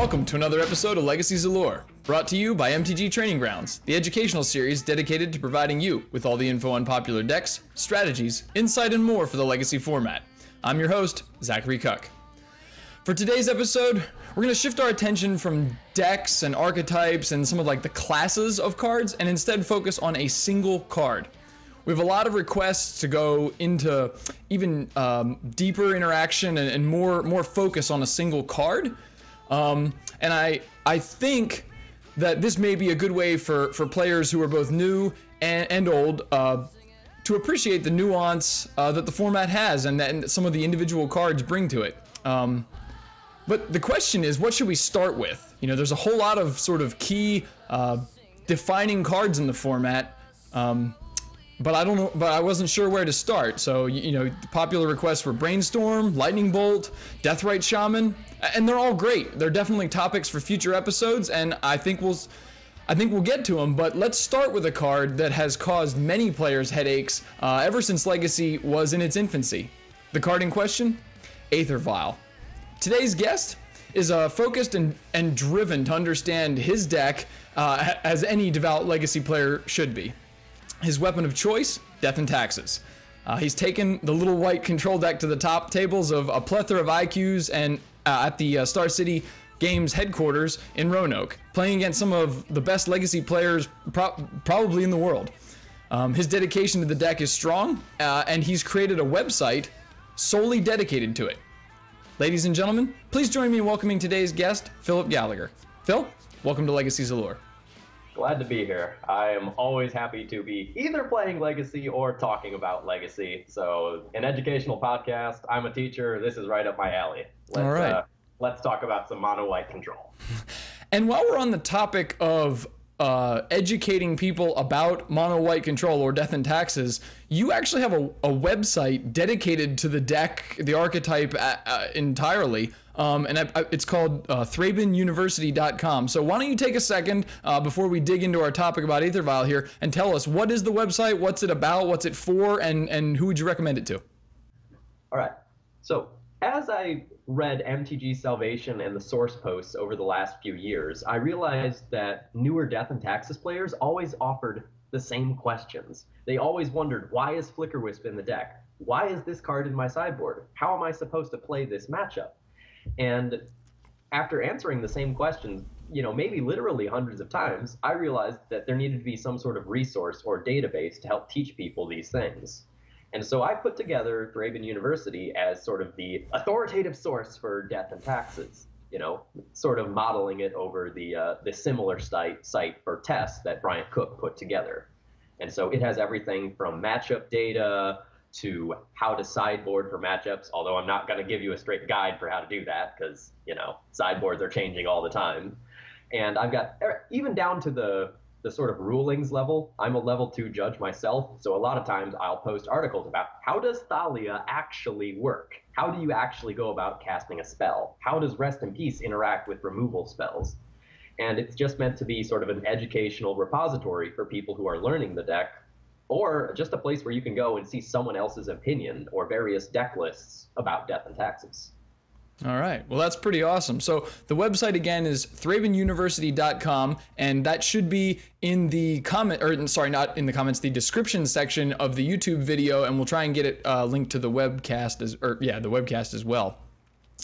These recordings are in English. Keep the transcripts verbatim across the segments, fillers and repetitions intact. welcome to another episode of Legacies of Lore, brought to you by M T G Training Grounds, the educational series dedicated to providing you with all the info on popular decks, strategies, insight, and more for the Legacy format. I'm your host, Zachary Cook. For today's episode, we're going to shift our attention from decks and archetypes and some of like the classes of cards and instead focus on a single card. We have a lot of requests to go into even um, deeper interaction and, and more more focus on a single card. Um, and I I think that this may be a good way for, for players who are both new and, and old uh, to appreciate the nuance uh, that the format has and that and some of the individual cards bring to it. Um, but the question is, what should we start with? You know, there's a whole lot of sort of key uh, defining cards in the format. Um, But I don't know. But I wasn't sure where to start. So you know, popular requests were Brainstorm, Lightning Bolt, Deathrite Shaman, and they're all great. They're definitely topics for future episodes, and I think we'll, I think we'll get to them. But let's start with a card that has caused many players headaches uh, ever since Legacy was in its infancy. The card in question, Aether Vial. Today's guest is uh, focused and and driven to understand his deck, uh, as any devout Legacy player should be. His weapon of choice, Death and Taxes. Uh, he's taken the little white control deck to the top tables of a plethora of I Qs and uh, at the uh, Star City Games headquarters in Roanoke, playing against some of the best Legacy players pro probably in the world. Um, his dedication to the deck is strong, uh, and he's created a website solely dedicated to it. Ladies and gentlemen, please join me in welcoming today's guest, Philip Gallagher. Phil, welcome to Legacies of Lore. Glad to be here. I am always happy to be either playing Legacy or talking about Legacy. So an educational podcast. I'm a teacher. This is right up my alley. Let's, All right. Uh, let's talk about some mono-white control. And while we're on the topic of uh, educating people about mono-white control or Death and Taxes, you actually have a, a website dedicated to the deck, the archetype uh, uh, entirely. Um, and I, I, it's called uh, Thraben University dot com. So why don't you take a second uh, before we dig into our topic about Aether Vial here and tell us, what is the website, what's it about, what's it for, and, and who would you recommend it to? All right. So as I read M T G Salvation and the source posts over the last few years, I realized that newer Death and Taxes players always offered the same questions. They always wondered, why is Flicker Wisp in the deck? Why is this card in my sideboard? How am I supposed to play this matchup? And after answering the same questions, you know, maybe literally hundreds of times, I realized that there needed to be some sort of resource or database to help teach people these things. And so I put together Thraben University as sort of the authoritative source for Death and Taxes, you know, sort of modeling it over the, uh, the similar site, site for tests that Brian Cook put together. And so it has everything from matchup data to how to sideboard for matchups, although I'm not going to give you a straight guide for how to do that because, you know, sideboards are changing all the time. And I've got, even down to the, the sort of rulings level, I'm a level two judge myself, so a lot of times I'll post articles about, how does Thalia actually work? How do you actually go about casting a spell? How does Rest in Peace interact with removal spells? And it's just meant to be sort of an educational repository for people who are learning the deck, or just a place where you can go and see someone else's opinion or various deck lists about Death and Taxes. All right. Well, that's pretty awesome. So the website, again, is Thraben University dot com, and that should be in the comment, or sorry, not in the comments, the description section of the YouTube video, and we'll try and get it uh, linked to the webcast, as, or yeah, the webcast as well.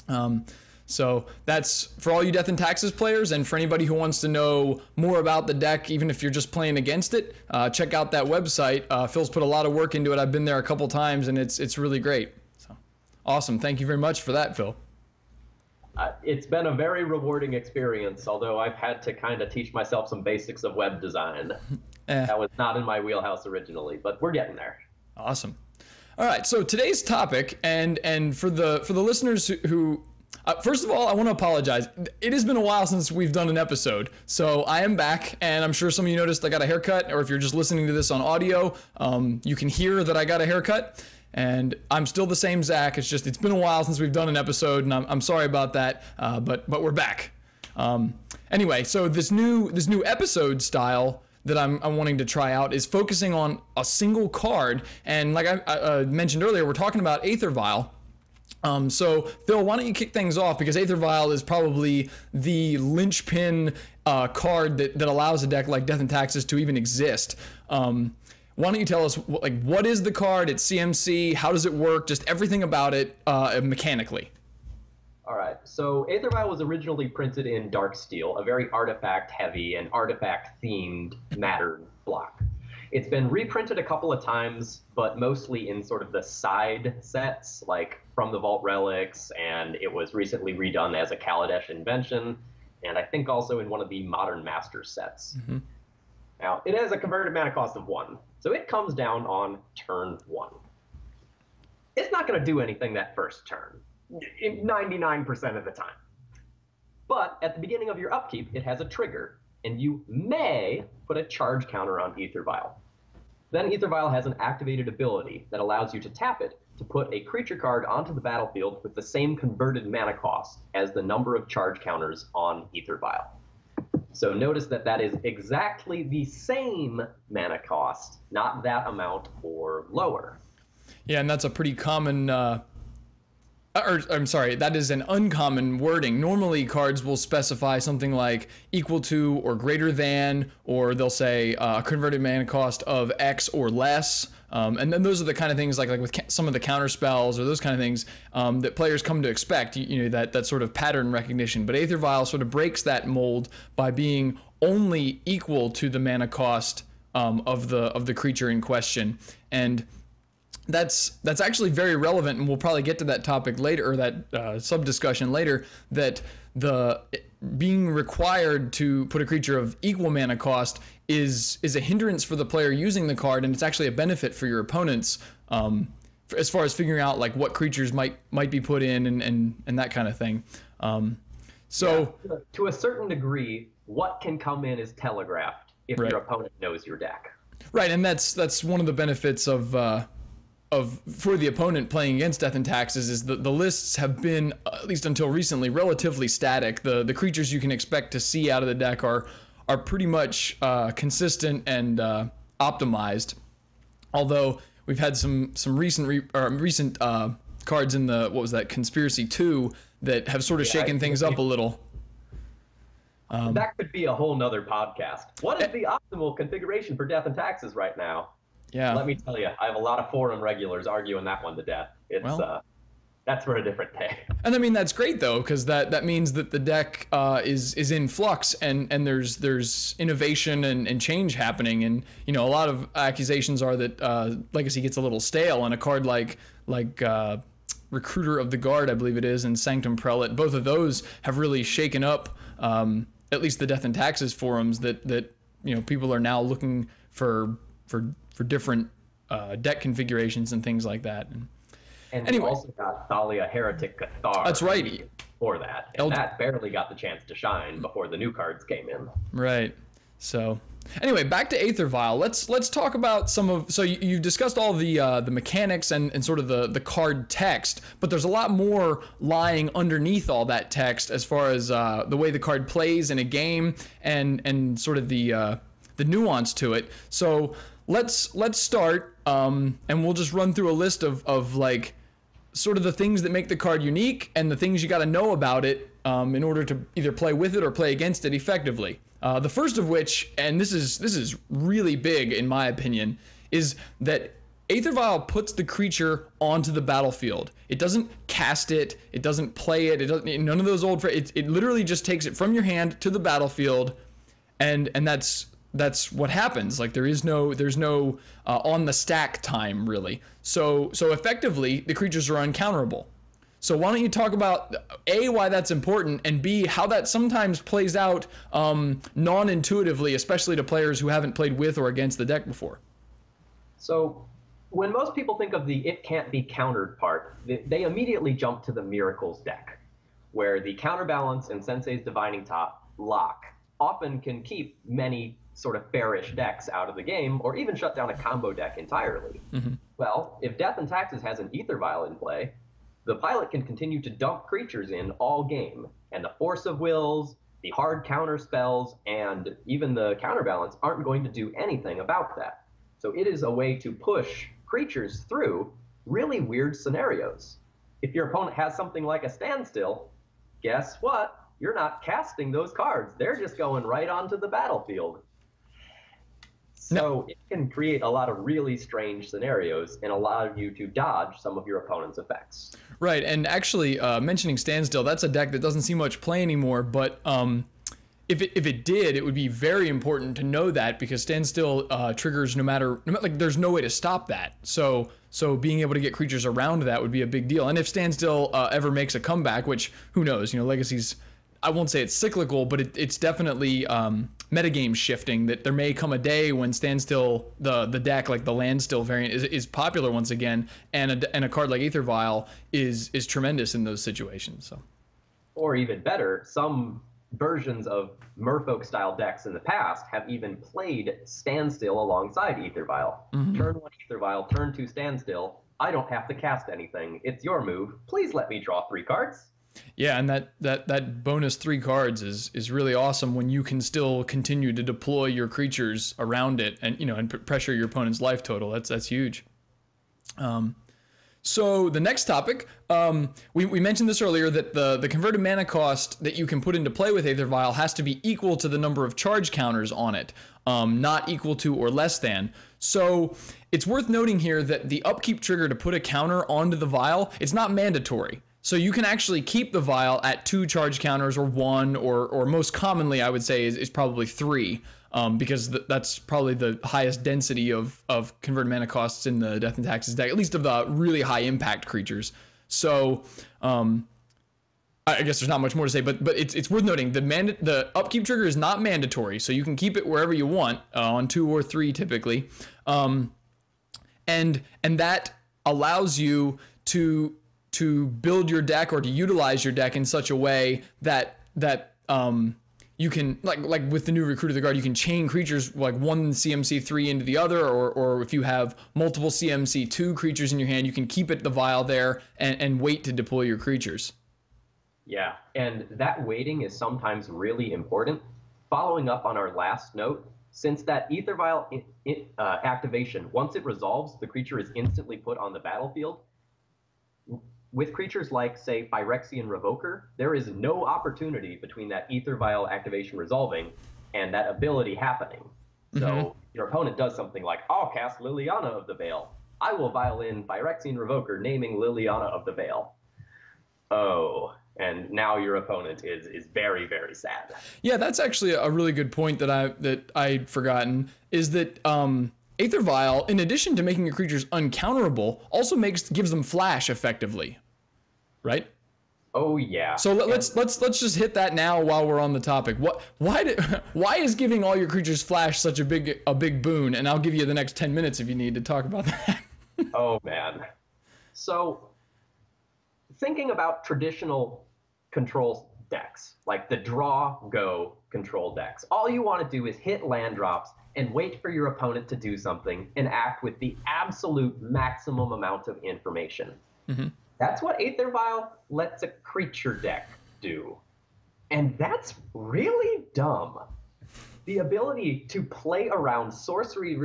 Um, So that's for all you Death and Taxes players, and for anybody who wants to know more about the deck, even if you're just playing against it, uh, check out that website. Uh, Phil's put a lot of work into it. I've been there a couple times, and it's it's really great. So awesome! Thank you very much for that, Phil. Uh, it's been a very rewarding experience, although I've had to kind of teach myself some basics of web design. eh. That was not in my wheelhouse originally, but we're getting there. Awesome. All right. So today's topic, and and for the for the listeners who, who Uh, first of all, I want to apologize. It has been a while since we've done an episode, so I am back, and I'm sure some of you noticed I got a haircut, or if you're just listening to this on audio, um, you can hear that I got a haircut, and I'm still the same Zach. It's just, it's been a while since we've done an episode, and I'm, I'm sorry about that, uh, but but we're back. Um, anyway, so this new, this new episode style that I'm, I'm wanting to try out is focusing on a single card, and like I, I uh, mentioned earlier, we're talking about Aether Vial. Um, so, Phil, why don't you kick things off? Because Aether Vial is probably the linchpin uh, card that, that allows a deck like Death and Taxes to even exist. Um, why don't you tell us, like, what is the card at C M C? How does it work? Just everything about it uh, mechanically. All right. So, Aether Vial was originally printed in Dark Steel, a very artifact-heavy and artifact-themed matter block. It's been reprinted a couple of times, but mostly in sort of the side sets, like From the Vault Relics, and it was recently redone as a Kaladesh Invention, and I think also in one of the Modern Master sets. Mm-hmm. Now, it has a converted mana cost of one, so it comes down on turn one. It's not going to do anything that first turn, ninety-nine percent of the time. But at the beginning of your upkeep, it has a trigger, and you may put a charge counter on Aether Vial. Then Aether Vial has an activated ability that allows you to tap it to put a creature card onto the battlefield with the same converted mana cost as the number of charge counters on Aether Vial. So notice that that is exactly the same mana cost, not that amount or lower. Yeah, and that's a pretty common... Uh... Or, I'm sorry, that is an uncommon wording. Normally, cards will specify something like equal to or greater than, or they'll say uh, converted mana cost of X or less. Um, and then those are the kind of things, like, like with some of the counter spells or those kind of things um, that players come to expect, you, you know, that, that sort of pattern recognition. But Aether Vial sort of breaks that mold by being only equal to the mana cost um, of the of the creature in question. And That's that's actually very relevant, and we'll probably get to that topic later, or that uh, sub-discussion later, that the being required to put a creature of equal mana cost is is a hindrance for the player using the card, and it's actually a benefit for your opponents um, as far as figuring out like what creatures might might be put in and, and, and that kind of thing. Um, so yeah, to a certain degree, what can come in is telegraphed if right. your opponent knows your deck. Right, and that's that's one of the benefits of... Uh, Of, for the opponent playing against Death and Taxes is that the lists have been, at least until recently, relatively static. The the creatures you can expect to see out of the deck are are pretty much uh, consistent and uh, optimized. Although we've had some some recent re or recent uh, cards in the what was that Conspiracy two that have sort of yeah, shaken things up a little. Um, that could be a whole nother podcast. What is the optimal configuration for Death and Taxes right now? Yeah. Let me tell you, I have a lot of forum regulars arguing that one to death. It's well, uh, that's for a different day. And I mean that's great though, because that that means that the deck uh, is is in flux and and there's there's innovation and, and change happening. And you know a lot of accusations are that uh, Legacy gets a little stale, and a card like like uh, Recruiter of the Guard, I believe it is, and Sanctum Prelate, both of those have really shaken up um, at least the Death and Taxes forums that that you know people are now looking for for. for different uh, deck configurations and things like that. And, and anyway, we also got Thalia, Heretic, Cathar. That's right. For that, and Eld that barely got the chance to shine before the new cards came in. Right. So, anyway, back to Aether Vial. Let's let's talk about some of. So you, you've discussed all the uh, the mechanics and and sort of the the card text, but there's a lot more lying underneath all that text as far as uh, the way the card plays in a game and and sort of the uh, the nuance to it. So. Let's let's start, um, and we'll just run through a list of, of like sort of the things that make the card unique and the things you got to know about it um, in order to either play with it or play against it effectively. Uh, the first of which, and this is this is really big in my opinion, is that Aether Vial puts the creature onto the battlefield. It doesn't cast it. It doesn't play it. It doesn't. None of those old. It it literally just takes it from your hand to the battlefield, and and that's. That's what happens. Like there is no, there's no uh, on the stack time really. So, so effectively the creatures are uncounterable. So why don't you talk about A, why that's important, and B, how that sometimes plays out um, non-intuitively, especially to players who haven't played with or against the deck before. So when most people think of the it can't be countered part, they, they immediately jump to the Miracles deck, where the Counterbalance and Sensei's Divining Top lock often can keep many sort of fairish decks out of the game, or even shut down a combo deck entirely. Mm-hmm. Well, if Death and Taxes has an Aether Vial in play, the pilot can continue to dump creatures in all game, and the Force of Wills, the hard counter spells, and even the Counterbalance aren't going to do anything about that. So it is a way to push creatures through really weird scenarios. If your opponent has something like a standstill, guess what? You're not casting those cards. They're just going right onto the battlefield. So no. It can create a lot of really strange scenarios and allow you to dodge some of your opponent's effects. Right, and actually uh, mentioning Standstill, that's a deck that doesn't see much play anymore, but um, if, it, if it did, it would be very important to know that, because Standstill uh, triggers no matter, like there's no way to stop that. So so being able to get creatures around that would be a big deal. And if Standstill uh, ever makes a comeback, which who knows, you know, Legacy's, I won't say it's cyclical, but it, it's definitely um, metagame shifting, that there may come a day when Standstill, the the deck, like the Landstill variant, is, is popular once again, and a, and a card like Aether Vial is, is tremendous in those situations. So, or even better, some versions of Merfolk-style decks in the past have even played Standstill alongside Aether Vial. Mm-hmm. Turn one Aether Vial, turn two Standstill, I don't have to cast anything. It's your move. Please let me draw three cards. Yeah, and that, that, that bonus three cards is is really awesome when you can still continue to deploy your creatures around it, and you know, and pressure your opponent's life total. That's that's huge. Um, so the next topic, um, we, we mentioned this earlier, that the the converted mana cost that you can put into play with Aether Vial has to be equal to the number of charge counters on it, um, not equal to or less than. So it's worth noting here that the upkeep trigger to put a counter onto the vial, it's not mandatory. So you can actually keep the vial at two charge counters, or one, or or most commonly I would say is, is probably three, um, because th that's probably the highest density of, of converted mana costs in the Death and Taxes deck, at least of the really high impact creatures. So um, I guess there's not much more to say, but but it's, it's worth noting the, manda the upkeep trigger is not mandatory, so you can keep it wherever you want, uh, on two or three typically. Um, and, and that allows you to... to build your deck or to utilize your deck in such a way that that um, you can, like like with the new Recruiter of the Guard, you can chain creatures like one C M C three into the other, or or if you have multiple C M C two creatures in your hand, you can keep it the vial there and, and wait to deploy your creatures. Yeah, and that waiting is sometimes really important. Following up on our last note, since that Aether Vial in, in, uh, activation, once it resolves, the creature is instantly put on the battlefield. With creatures like, say, Phyrexian Revoker, there is no opportunity between that Aether Vial activation resolving and that ability happening. Mm-hmm. So your opponent does something like, I'll cast Liliana of the Veil. I will vial in Phyrexian Revoker, naming Liliana of the Veil. Oh, and now your opponent is is very, very sad. Yeah, that's actually a really good point that I that I'd forgotten, is that um Aether Vial, in addition to making your creatures uncounterable, also makes gives them flash effectively, right? Oh yeah. So let, let's let's let's just hit that now while we're on the topic. What why did, why is giving all your creatures flash such a big a big boon? And I'll give you the next ten minutes if you need to talk about that. Oh man. So thinking about traditional control decks, like the draw go control decks, all you want to do is hit land drops and wait for your opponent to do something and act with the absolute maximum amount of information. Mm-hmm. That's what Aether Vial lets a creature deck do. And that's really dumb. The ability to play around sorcery,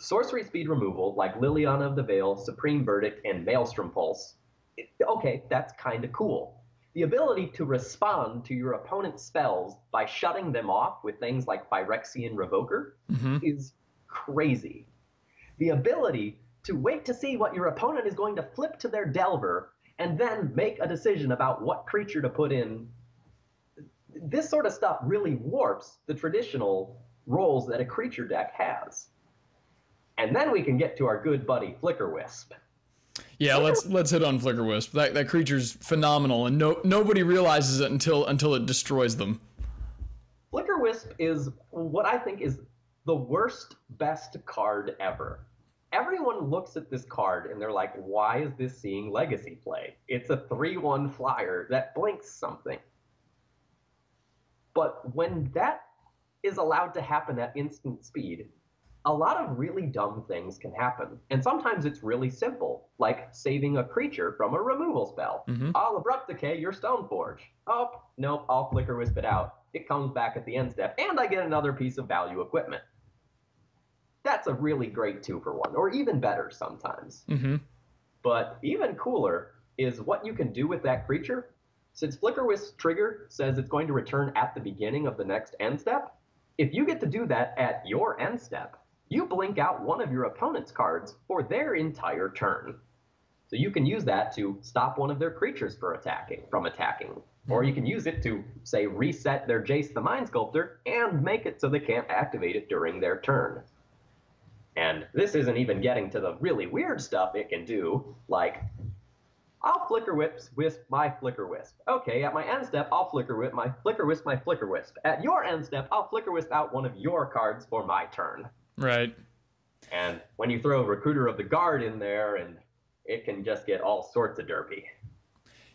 sorcery speed removal, like Liliana of the Veil, Supreme Verdict, and Maelstrom Pulse, it, okay, that's kind of cool. The ability to respond to your opponent's spells by shutting them off with things like Phyrexian Revoker mm-hmm. is crazy. The ability to wait to see what your opponent is going to flip to their Delver and then make a decision about what creature to put in. This sort of stuff really warps the traditional roles that a creature deck has. And then we can get to our good buddy Flicker Wisp. Yeah, let's let's hit on Flicker Wisp. That that creature's phenomenal, and no nobody realizes it until until it destroys them. Flicker Wisp is what I think is the worst best card ever. Everyone looks at this card and they're like, "Why is this seeing Legacy play? It's a three one flyer that blinks something." But when that is allowed to happen at instant speed, a lot of really dumb things can happen, and sometimes it's really simple, like saving a creature from a removal spell. Mm-hmm. I'll Abrupt Decay your Stoneforge. Oh, nope, I'll Flicker Wisp it out. It comes back at the end step, and I get another piece of value equipment. That's a really great two for one, or even better sometimes. Mm-hmm. But even cooler, is what you can do with that creature. Since Flicker Wisp's trigger says it's going to return at the beginning of the next end step, if you get to do that at your end step, you blink out one of your opponent's cards for their entire turn. So you can use that to stop one of their creatures for attacking, from attacking. Or you can use it to, say, reset their Jace the Mind Sculptor and make it so they can't activate it during their turn. And this isn't even getting to the really weird stuff it can do, like, I'll Flicker Wisp, Wisp my Flicker Wisp. Okay, at my end step, I'll Flicker Wisp my Flicker Wisp my Flicker Wisp. At your end step, I'll Flicker Wisp out one of your cards for my turn. Right. And when you throw Recruiter of the Guard in there, and it can just get all sorts of derpy.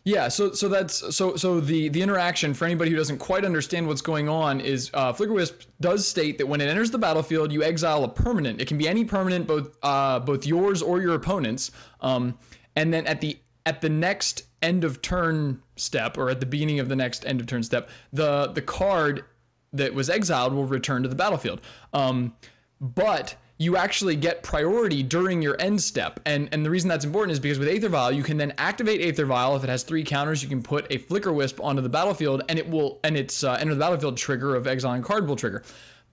Yeah, so so that's so so the the interaction, for anybody who doesn't quite understand what's going on, is uh, Flicker Wisp does state that when it enters the battlefield, you exile a permanent. It can be any permanent, both uh, both yours or your opponent's. Um, and then at the at the next end of turn step, or at the beginning of the next end of turn step, the the card that was exiled will return to the battlefield. Um, but you actually get priority during your end step. And, and the reason that's important is because with Aether Vial, you can then activate Aether Vial. If it has three counters, you can put a Flicker Wisp onto the battlefield, and it will, and its uh, enter the battlefield trigger of exiling card will trigger.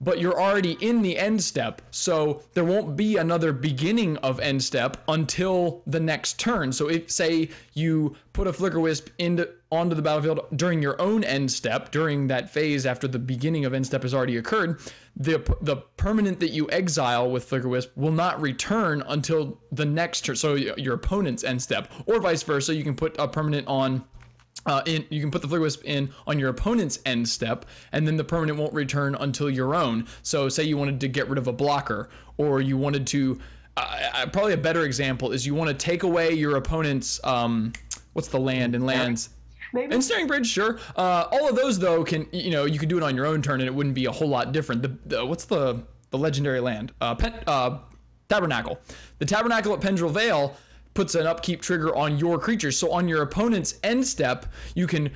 But you're already in the end step, so there won't be another beginning of end step until the next turn. So if, say, you put a Flicker Wisp into, onto the battlefield during your own end step, during that phase after the beginning of end step has already occurred, the, the permanent that you exile with Flicker Wisp will not return until the next turn, so your opponent's end step, or vice versa. You can put a permanent on... Uh, in, you can put the Flicker Wisp in on your opponent's end step, and then the permanent won't return until your own. So say you wanted to get rid of a blocker, or you wanted to, uh, probably a better example is you want to take away your opponent's, um, what's the land and lands? Maybe. And Steering Bridge, sure. Uh, all of those, though, can, you know, you could do it on your own turn, and it wouldn't be a whole lot different. The, the what's the, the legendary land? Uh, pen, uh, Tabernacle. The Tabernacle at Pendril Vale puts an upkeep trigger on your creature. So on your opponent's end step, you can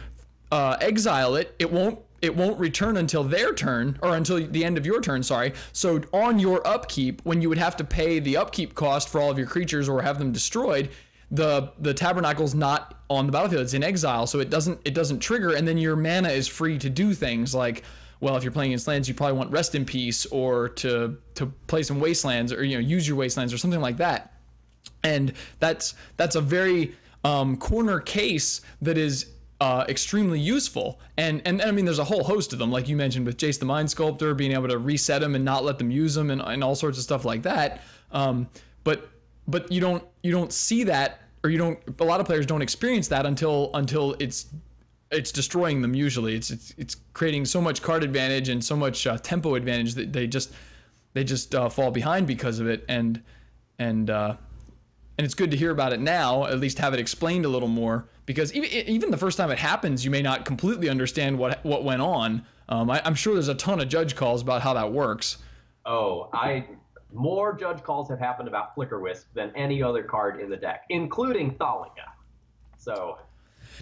uh, exile it. It won't it won't return until their turn, or until the end of your turn, sorry. So on your upkeep, when you would have to pay the upkeep cost for all of your creatures or have them destroyed, the the Tabernacle's not on the battlefield. It's in exile, so it doesn't it doesn't trigger, and then your mana is free to do things like, well, if you're playing against lands, you probably want Rest in Peace, or to to play some Wastelands, or, you know, use your Wastelands or something like that. And that's that's a very um, corner case that is uh, extremely useful. And, and and I mean, there's a whole host of them, like you mentioned with Jace the Mind Sculptor, being able to reset them and not let them use them, and, and all sorts of stuff like that. Um, but but you don't you don't see that, or you don't. A lot of players don't experience that until until it's it's destroying them. Usually, it's it's, it's creating so much card advantage and so much uh, tempo advantage that they just they just uh, fall behind because of it. And and uh, And it's good to hear about it now, at least have it explained a little more, because even, even the first time it happens, you may not completely understand what what went on. Um, I, I'm sure there's a ton of judge calls about how that works. Oh, I more judge calls have happened about Flicker Wisp than any other card in the deck, including Thalia. So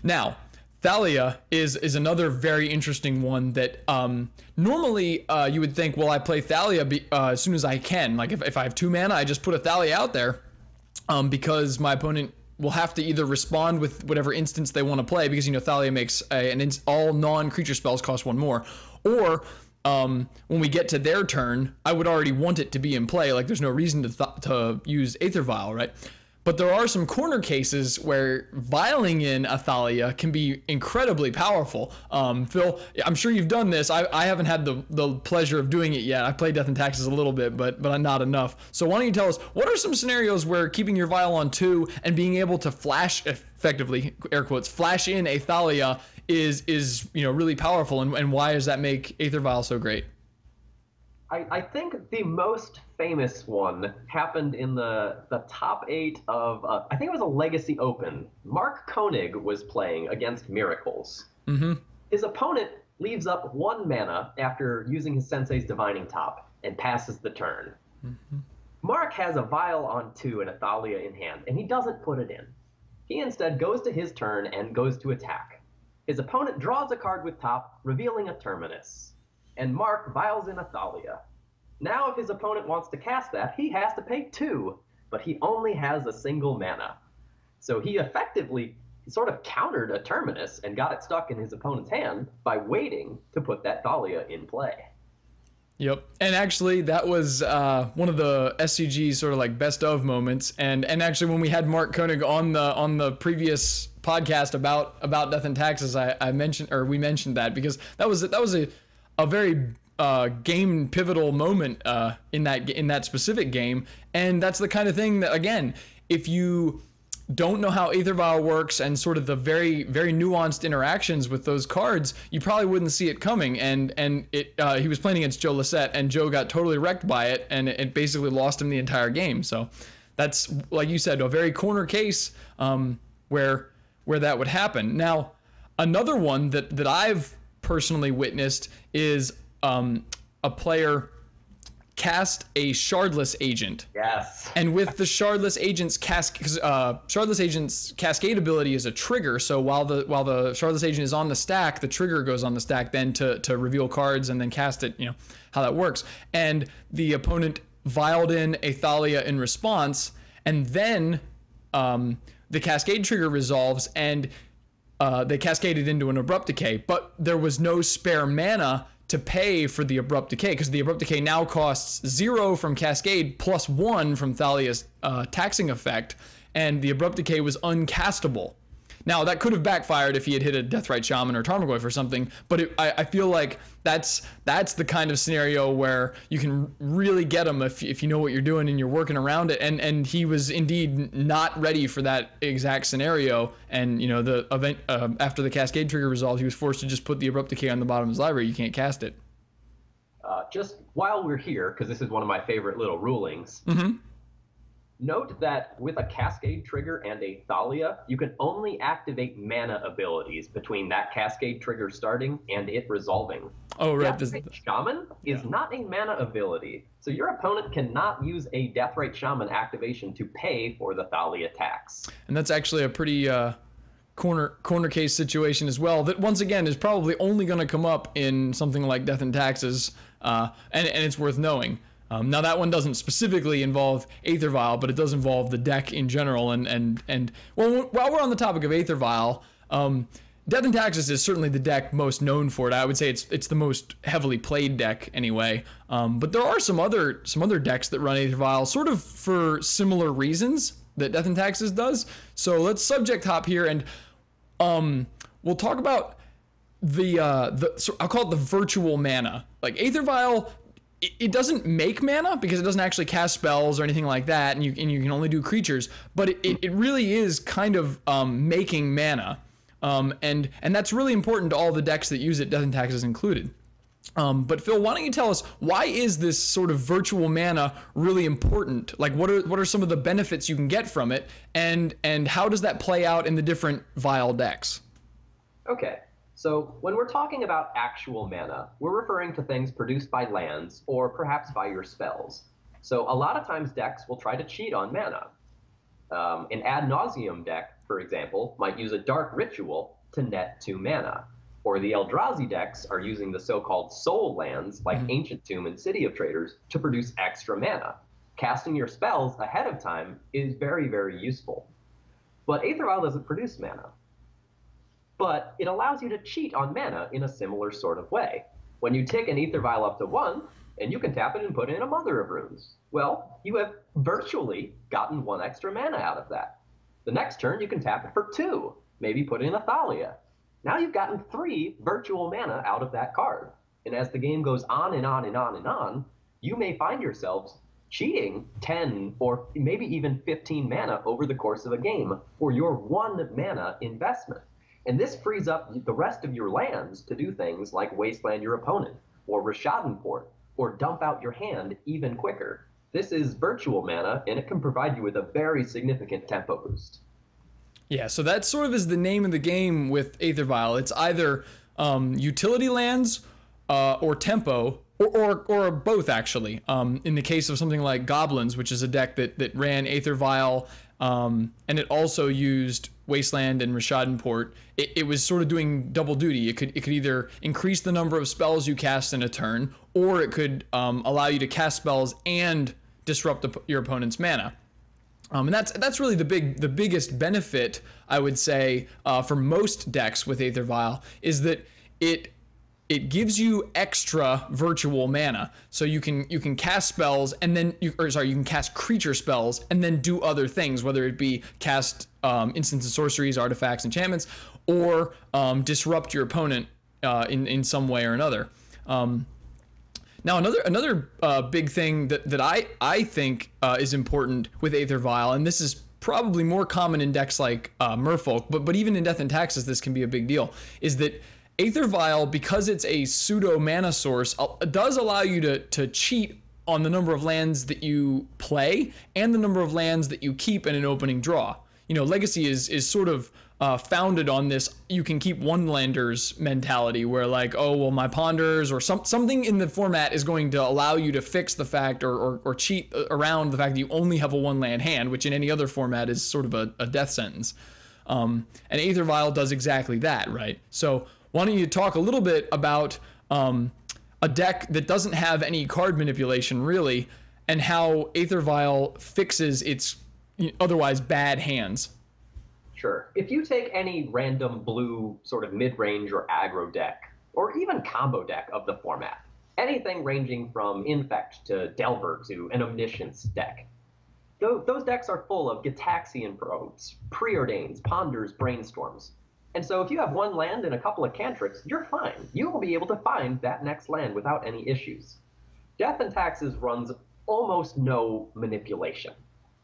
now, Thalia is is another very interesting one that um, normally uh, you would think, well, I play Thalia be, uh, as soon as I can. Like if, if I have two mana, I just put a Thalia out there. Um, because my opponent will have to either respond with whatever instance they want to play, because, you know, Thalia makes a, an ins all non-creature spells cost one more, or um, when we get to their turn, I would already want it to be in play. Like, there's no reason to, th to use Aether Vial, right? But there are some corner cases where vialing in a Thalia can be incredibly powerful. Um, Phil, I'm sure you've done this. I, I haven't had the, the pleasure of doing it yet. I played Death and Taxes a little bit, but but not enough. So why don't you tell us, what are some scenarios where keeping your vial on two and being able to flash, effectively, air quotes, flash in a Thalia is, is you know, really powerful, and, and why does that make Aether Vial so great? I, I think the most famous one happened in the the top eight of, uh, I think it was a Legacy Open. Mark Koenig was playing against Miracles. Mm-hmm. His opponent leaves up one mana after using his Sensei's divining top and passes the turn. Mm-hmm. Mark has a vial on two and a Thalia in hand, and he doesn't put it in. He instead goes to his turn and goes to attack. His opponent draws a card with top, revealing a Terminus. And Mark vials in a Thalia. Now if his opponent wants to cast that, he has to pay two, but he only has a single mana. So he effectively sort of countered a Terminus and got it stuck in his opponent's hand by waiting to put that Thalia in play. Yep. And actually, that was uh, one of the S C G's sort of like best of moments. And and actually, when we had Mark Koenig on the on the previous podcast about about Death and Taxes, I, I mentioned or we mentioned that because that was that was a a very uh, game pivotal moment uh, in that in that specific game. And that's the kind of thing that, again, if you don't know how Aether Vial works and sort of the very, very nuanced interactions with those cards, you probably wouldn't see it coming. And and it uh, he was playing against Joe Lissette, and Joe got totally wrecked by it, and it basically lost him the entire game. So that's, like you said, a very corner case um, where where that would happen. Now, another one that, that I've personally witnessed is um, a player cast a Shardless Agent. Yes. And with the Shardless Agent's cask, uh, Shardless Agent's Cascade ability is a trigger. So while the while the Shardless Agent is on the stack, the trigger goes on the stack then to to reveal cards and then cast it. You know how that works. And the opponent vialed in a Thalia in response, and then um, the Cascade trigger resolves, and uh, they cascaded into an Abrupt Decay. But there was no spare mana to pay for the Abrupt Decay, because the Abrupt Decay now costs zero from Cascade plus one from Thalia's uh, taxing effect, and the Abrupt Decay was uncastable. Now, that could have backfired if he had hit a Deathrite Shaman or Tarmogoyf or something, but it, I, I feel like that's that's the kind of scenario where you can really get him if, if you know what you're doing and you're working around it, and, and he was indeed not ready for that exact scenario, and you know the event uh, after the Cascade trigger resolved, he was forced to just put the Abrupt Decay on the bottom of his library. You can't cast it. Uh, just while we're here, because this is one of my favorite little rulings, mm-hmm. note that with a Cascade trigger and a Thalia, you can only activate mana abilities between that Cascade trigger starting and it resolving. Oh, right. Deathrite this... Shaman is yeah. not a mana ability, so your opponent cannot use a Deathrite Shaman activation to pay for the Thalia tax. And that's actually a pretty uh, corner corner case situation as well that, once again, is probably only going to come up in something like Death and Taxes, uh, and, and it's worth knowing. Um, now, that one doesn't specifically involve Aether Vial, but it does involve the deck in general. And, and, and well, while we're on the topic of Aether Vial, um, Death and Taxes is certainly the deck most known for it. I would say it's it's the most heavily played deck anyway. Um, but there are some other some other decks that run Aether Vial sort of for similar reasons that Death and Taxes does. So let's subject hop here, and um, we'll talk about the, uh, the so I'll call it the virtual mana. Like, Aether Vial, it doesn't make mana because it doesn't actually cast spells or anything like that, and you, and you can only do creatures, but it, it, it really is kind of um, making mana, um, and, and that's really important to all the decks that use it, Death and Taxes included. Um, but Phil, why don't you tell us, why is this sort of virtual mana really important? Like, what are, what are some of the benefits you can get from it, and, and how does that play out in the different Vial decks? Okay. So when we're talking about actual mana, we're referring to things produced by lands or perhaps by your spells. So a lot of times decks will try to cheat on mana. Um, an Ad Nauseam deck, for example, might use a Dark Ritual to net two mana. Or the Eldrazi decks are using the so-called soul lands, like mm-hmm. Ancient Tomb and City of Traders, to produce extra mana. Casting your spells ahead of time is very, very useful. But Aether Vial doesn't produce mana, but it allows you to cheat on mana in a similar sort of way. When you tick an Aether Vial up to one, and you can tap it and put in a Mother of Runes, well, you have virtually gotten one extra mana out of that. The next turn, you can tap it for two, maybe put in a Thalia. Now you've gotten three virtual mana out of that card. And as the game goes on and on and on and on, you may find yourselves cheating ten or maybe even fifteen mana over the course of a game for your one mana investment. And this frees up the rest of your lands to do things like Wasteland your opponent, or Rishadan Port, or dump out your hand even quicker. This is virtual mana, and it can provide you with a very significant tempo boost. Yeah, so that sort of is the name of the game with Aether Vial. It's either um, utility lands, uh, or tempo, or, or, or both, actually. Um, in the case of something like Goblins, which is a deck that, that ran Aether Vial, um, and it also used Wasteland and Rishadan Port, it, it was sort of doing double duty. It could it could either increase the number of spells you cast in a turn, or it could um, allow you to cast spells and disrupt the, your opponent's mana. Um, and that's that's really the big the biggest benefit, I would say, uh, for most decks with Aether Vial, is that it it gives you extra virtual mana, so you can you can cast spells and then you or sorry you can cast creature spells and then do other things, whether it be cast um, instants and sorceries, artifacts, enchantments, or um, disrupt your opponent uh, in in some way or another. Um, Now, another another uh, big thing that, that I, I think uh, is important with Aether Vial, and this is probably more common in decks like uh, Merfolk, but, but even in Death and Taxes, this can be a big deal, is that Aether Vial, because it's a pseudo mana source, uh, does allow you to, to cheat on the number of lands that you play and the number of lands that you keep in an opening draw. You know, Legacy is, is sort of uh, founded on this you can keep one landers mentality, where like, oh, well, my ponders or some, something in the format is going to allow you to fix the fact or, or, or cheat around the fact that you only have a one land hand, which in any other format is sort of a, a death sentence. Um, and Aether Vial does exactly that, right? So why don't you talk a little bit about um, a deck that doesn't have any card manipulation really, and how Aether Vial fixes its otherwise bad hands. Sure. If you take any random blue sort of mid-range or aggro deck, or even combo deck of the format, anything ranging from Infect to Delver to an Omniscience deck, those decks are full of Gitaxian probes, Preordains, Ponders, Brainstorms. And so if you have one land and a couple of cantrips, you're fine. You will be able to find that next land without any issues. Death and Taxes runs almost no manipulation.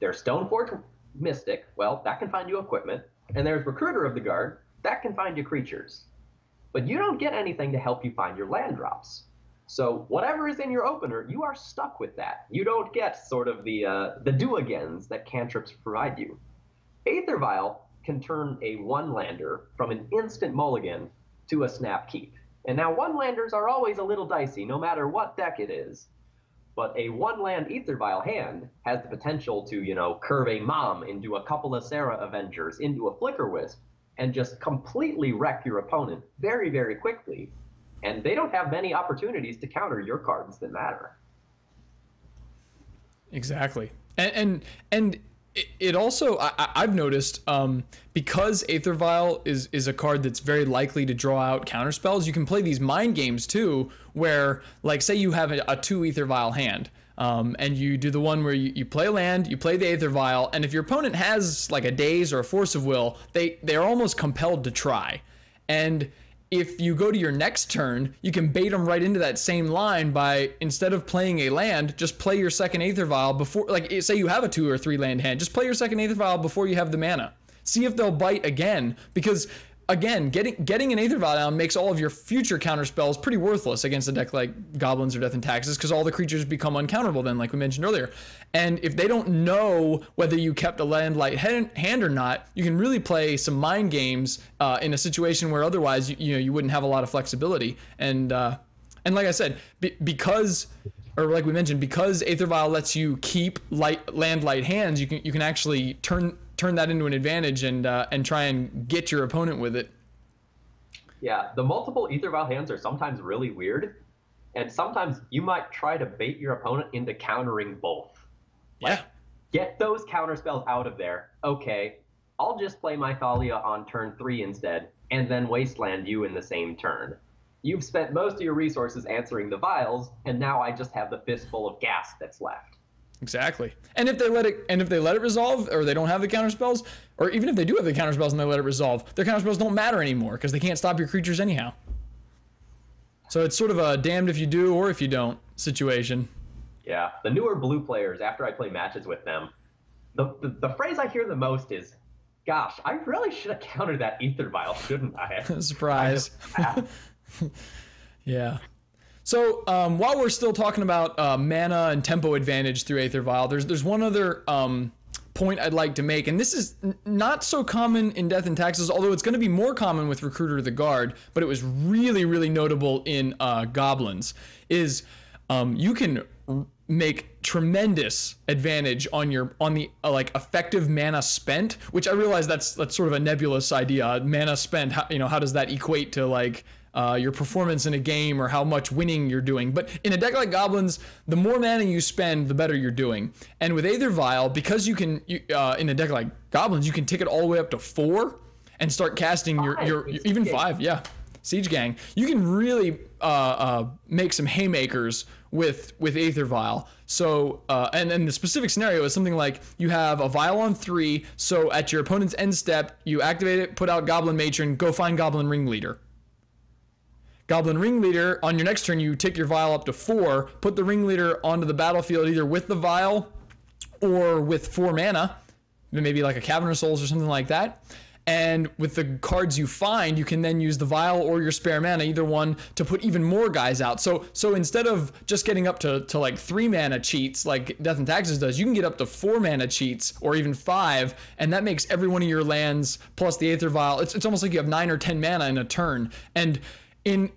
There's Stoneforge Mystic, well, that can find you equipment. And there's Recruiter of the Guard, that can find you creatures. But you don't get anything to help you find your land drops. So whatever is in your opener, you are stuck with that. You don't get sort of the uh, the do-agains that cantrips provide you. Aether Vial can turn a one-lander from an instant mulligan to a snap keep. And now one-landers are always a little dicey, no matter what deck it is. But a one-land Aether Vial hand has the potential to, you know, curve a Mom into a couple of Serra Avengers, into a Flicker Wisp, and just completely wreck your opponent very, very quickly. And they don't have many opportunities to counter your cards that matter. Exactly. And and, and it also, I, I've noticed, um, because Aether Vial is, is a card that's very likely to draw out counterspells, you can play these mind games too, where, like, say you have a, a two Aether Vial hand, um, and you do the one where you, you play land, you play the Aether Vial, and if your opponent has, like, a Daze or a Force of Will, they, they're almost compelled to try. And if you go to your next turn, you can bait them right into that same line by, instead of playing a land, just play your second Aether Vial before, like, say you have a two or three land hand, just play your second Aether Vial before you have the mana. See if they'll bite again, because, again, getting getting an Aether Vial down makes all of your future counter spells pretty worthless against a deck like Goblins or Death and Taxes, because all the creatures become uncounterable then, like we mentioned earlier. And if they don't know whether you kept a land light hand or not, you can really play some mind games uh, in a situation where otherwise you, you know you wouldn't have a lot of flexibility. And uh, and like I said, be, because or like we mentioned, because Aether Vial lets you keep light land light hands, you can you can actually turn. turn that into an advantage and uh, and try and get your opponent with it. Yeah, the multiple Aether Vial hands are sometimes really weird, and sometimes you might try to bait your opponent into countering both. Like, yeah. Get those counter spells out of there. Okay, I'll just play my Thalia on turn three instead, and then Wasteland you in the same turn. You've spent most of your resources answering the vials, and now I just have the fistful of gas that's left. Exactly. And if they let it and if they let it resolve, or they don't have the counterspells, or even if they do have the counterspells and they let it resolve, their counterspells don't matter anymore because they can't stop your creatures anyhow. So it's sort of a damned if you do or if you don't situation. Yeah. The newer blue players, after I play matches with them, the the, the phrase I hear the most is, gosh, I really should have countered that Aether Vial, shouldn't I? Surprise. I just, yeah. So um, while we're still talking about uh, mana and tempo advantage through Aether Vial, there's there's one other um, point I'd like to make, and this is n not so common in Death and Taxes, although it's going to be more common with Recruiter of the Guard, but it was really, really notable in uh, Goblins, is um, you can r make tremendous advantage on your on the uh, like effective mana spent, which I realize that's that's sort of a nebulous idea. Mana spent, how, you know, how does that equate to like uh, your performance in a game or how much winning you're doing. But in a deck like Goblins, the more mana you spend, the better you're doing. And with Aether Vial, because you can, you, uh, in a deck like Goblins, you can tick it all the way up to four and start casting five. your, your, your even five, yeah. Siege Gang, you can really uh, uh, make some haymakers with with Aether Vial. So, uh, and then the specific scenario is something like you have a vial on three, so at your opponent's end step, you activate it, put out Goblin Matron, go find Goblin Ringleader. Goblin Ringleader, on your next turn, you take your vial up to four, put the Ringleader onto the battlefield either with the vial or with four mana, maybe like a Cavern of Souls or something like that. And with the cards you find, you can then use the vial or your spare mana, either one, to put even more guys out. So so instead of just getting up to, to like three mana cheats like Death and Taxes does, you can get up to four mana cheats or even five, and that makes every one of your lands plus the Aether Vial. It's, it's almost like you have nine or ten mana in a turn. And in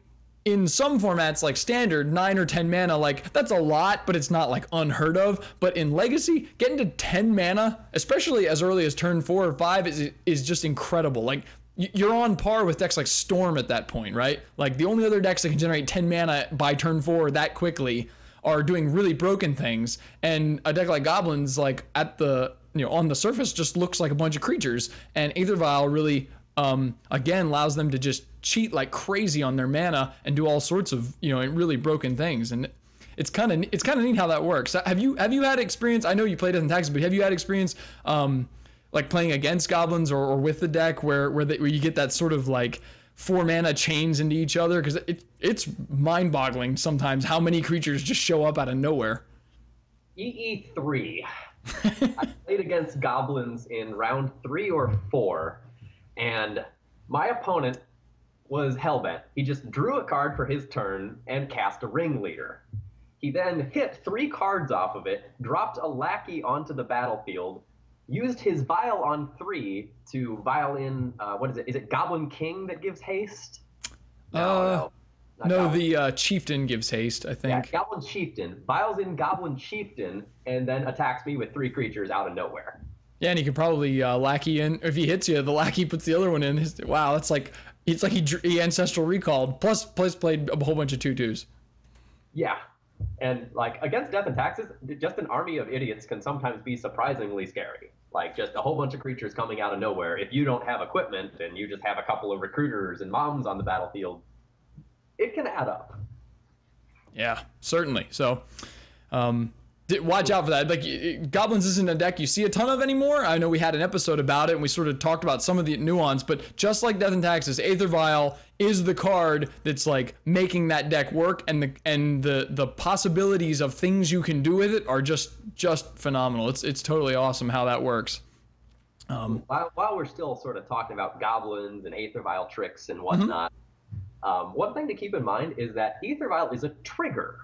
in some formats like Standard, nine or ten mana, like that's a lot, but it's not like unheard of. But in Legacy, getting to ten mana, especially as early as turn four or five, is is just incredible. Like you're on par with decks like Storm at that point, right? Like the only other decks that can generate ten mana by turn four that quickly are doing really broken things. And a deck like Goblins, like at the you know on the surface, just looks like a bunch of creatures. And Aether Vial really um, again allows them to just cheat like crazy on their mana and do all sorts of you know really broken things, and it's kind of it's kind of neat how that works. Have you have you had experience? I know you played Death and Taxes, but have you had experience um, like playing against Goblins or, or with the deck where where, the, where you get that sort of like four mana chains into each other? Because it it's mind-boggling sometimes how many creatures just show up out of nowhere. E E three. I played against Goblins in round three or four, and my opponent was hellbent. He just drew a card for his turn and cast a Ringleader. He then hit three cards off of it, dropped a lackey onto the battlefield, used his vial on three to vial in, uh, what is it? Is it Goblin King that gives haste? No, uh, no, no the uh, Chieftain gives haste, I think. Yeah, Goblin Chieftain. Vials in Goblin Chieftain and then attacks me with three creatures out of nowhere. Yeah, and he could probably uh, lackey in. If he hits you, the lackey puts the other one in. Wow, that's like... It's like he, he ancestral recalled, plus, plus played a whole bunch of two twos. Yeah. And, like, against Death and Taxes, just an army of idiots can sometimes be surprisingly scary. Like, just a whole bunch of creatures coming out of nowhere. If you don't have equipment and you just have a couple of recruiters and moms on the battlefield, it can add up. Yeah, certainly. So, um... watch out for that. Like, Goblins isn't a deck you see a ton of anymore. I know we had an episode about it, and we sort of talked about some of the nuance, but just like Death and Taxes, Aether Vial is the card that's, like, making that deck work, and the and the the possibilities of things you can do with it are just just phenomenal. It's it's totally awesome how that works. Um, while, while we're still sort of talking about Goblins and Aether Vial tricks and whatnot, mm-hmm. um, one thing to keep in mind is that Aether Vial is a trigger.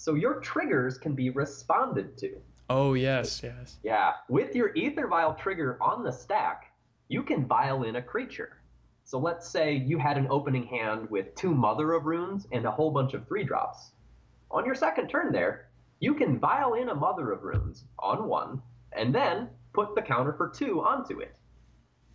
So your triggers can be responded to. Oh, yes, yes. Yeah. With your Aether Vial trigger on the stack, you can vial in a creature. So let's say you had an opening hand with two Mother of Runes and a whole bunch of three drops. On your second turn there, you can vial in a Mother of Runes on one, and then put the counter for two onto it.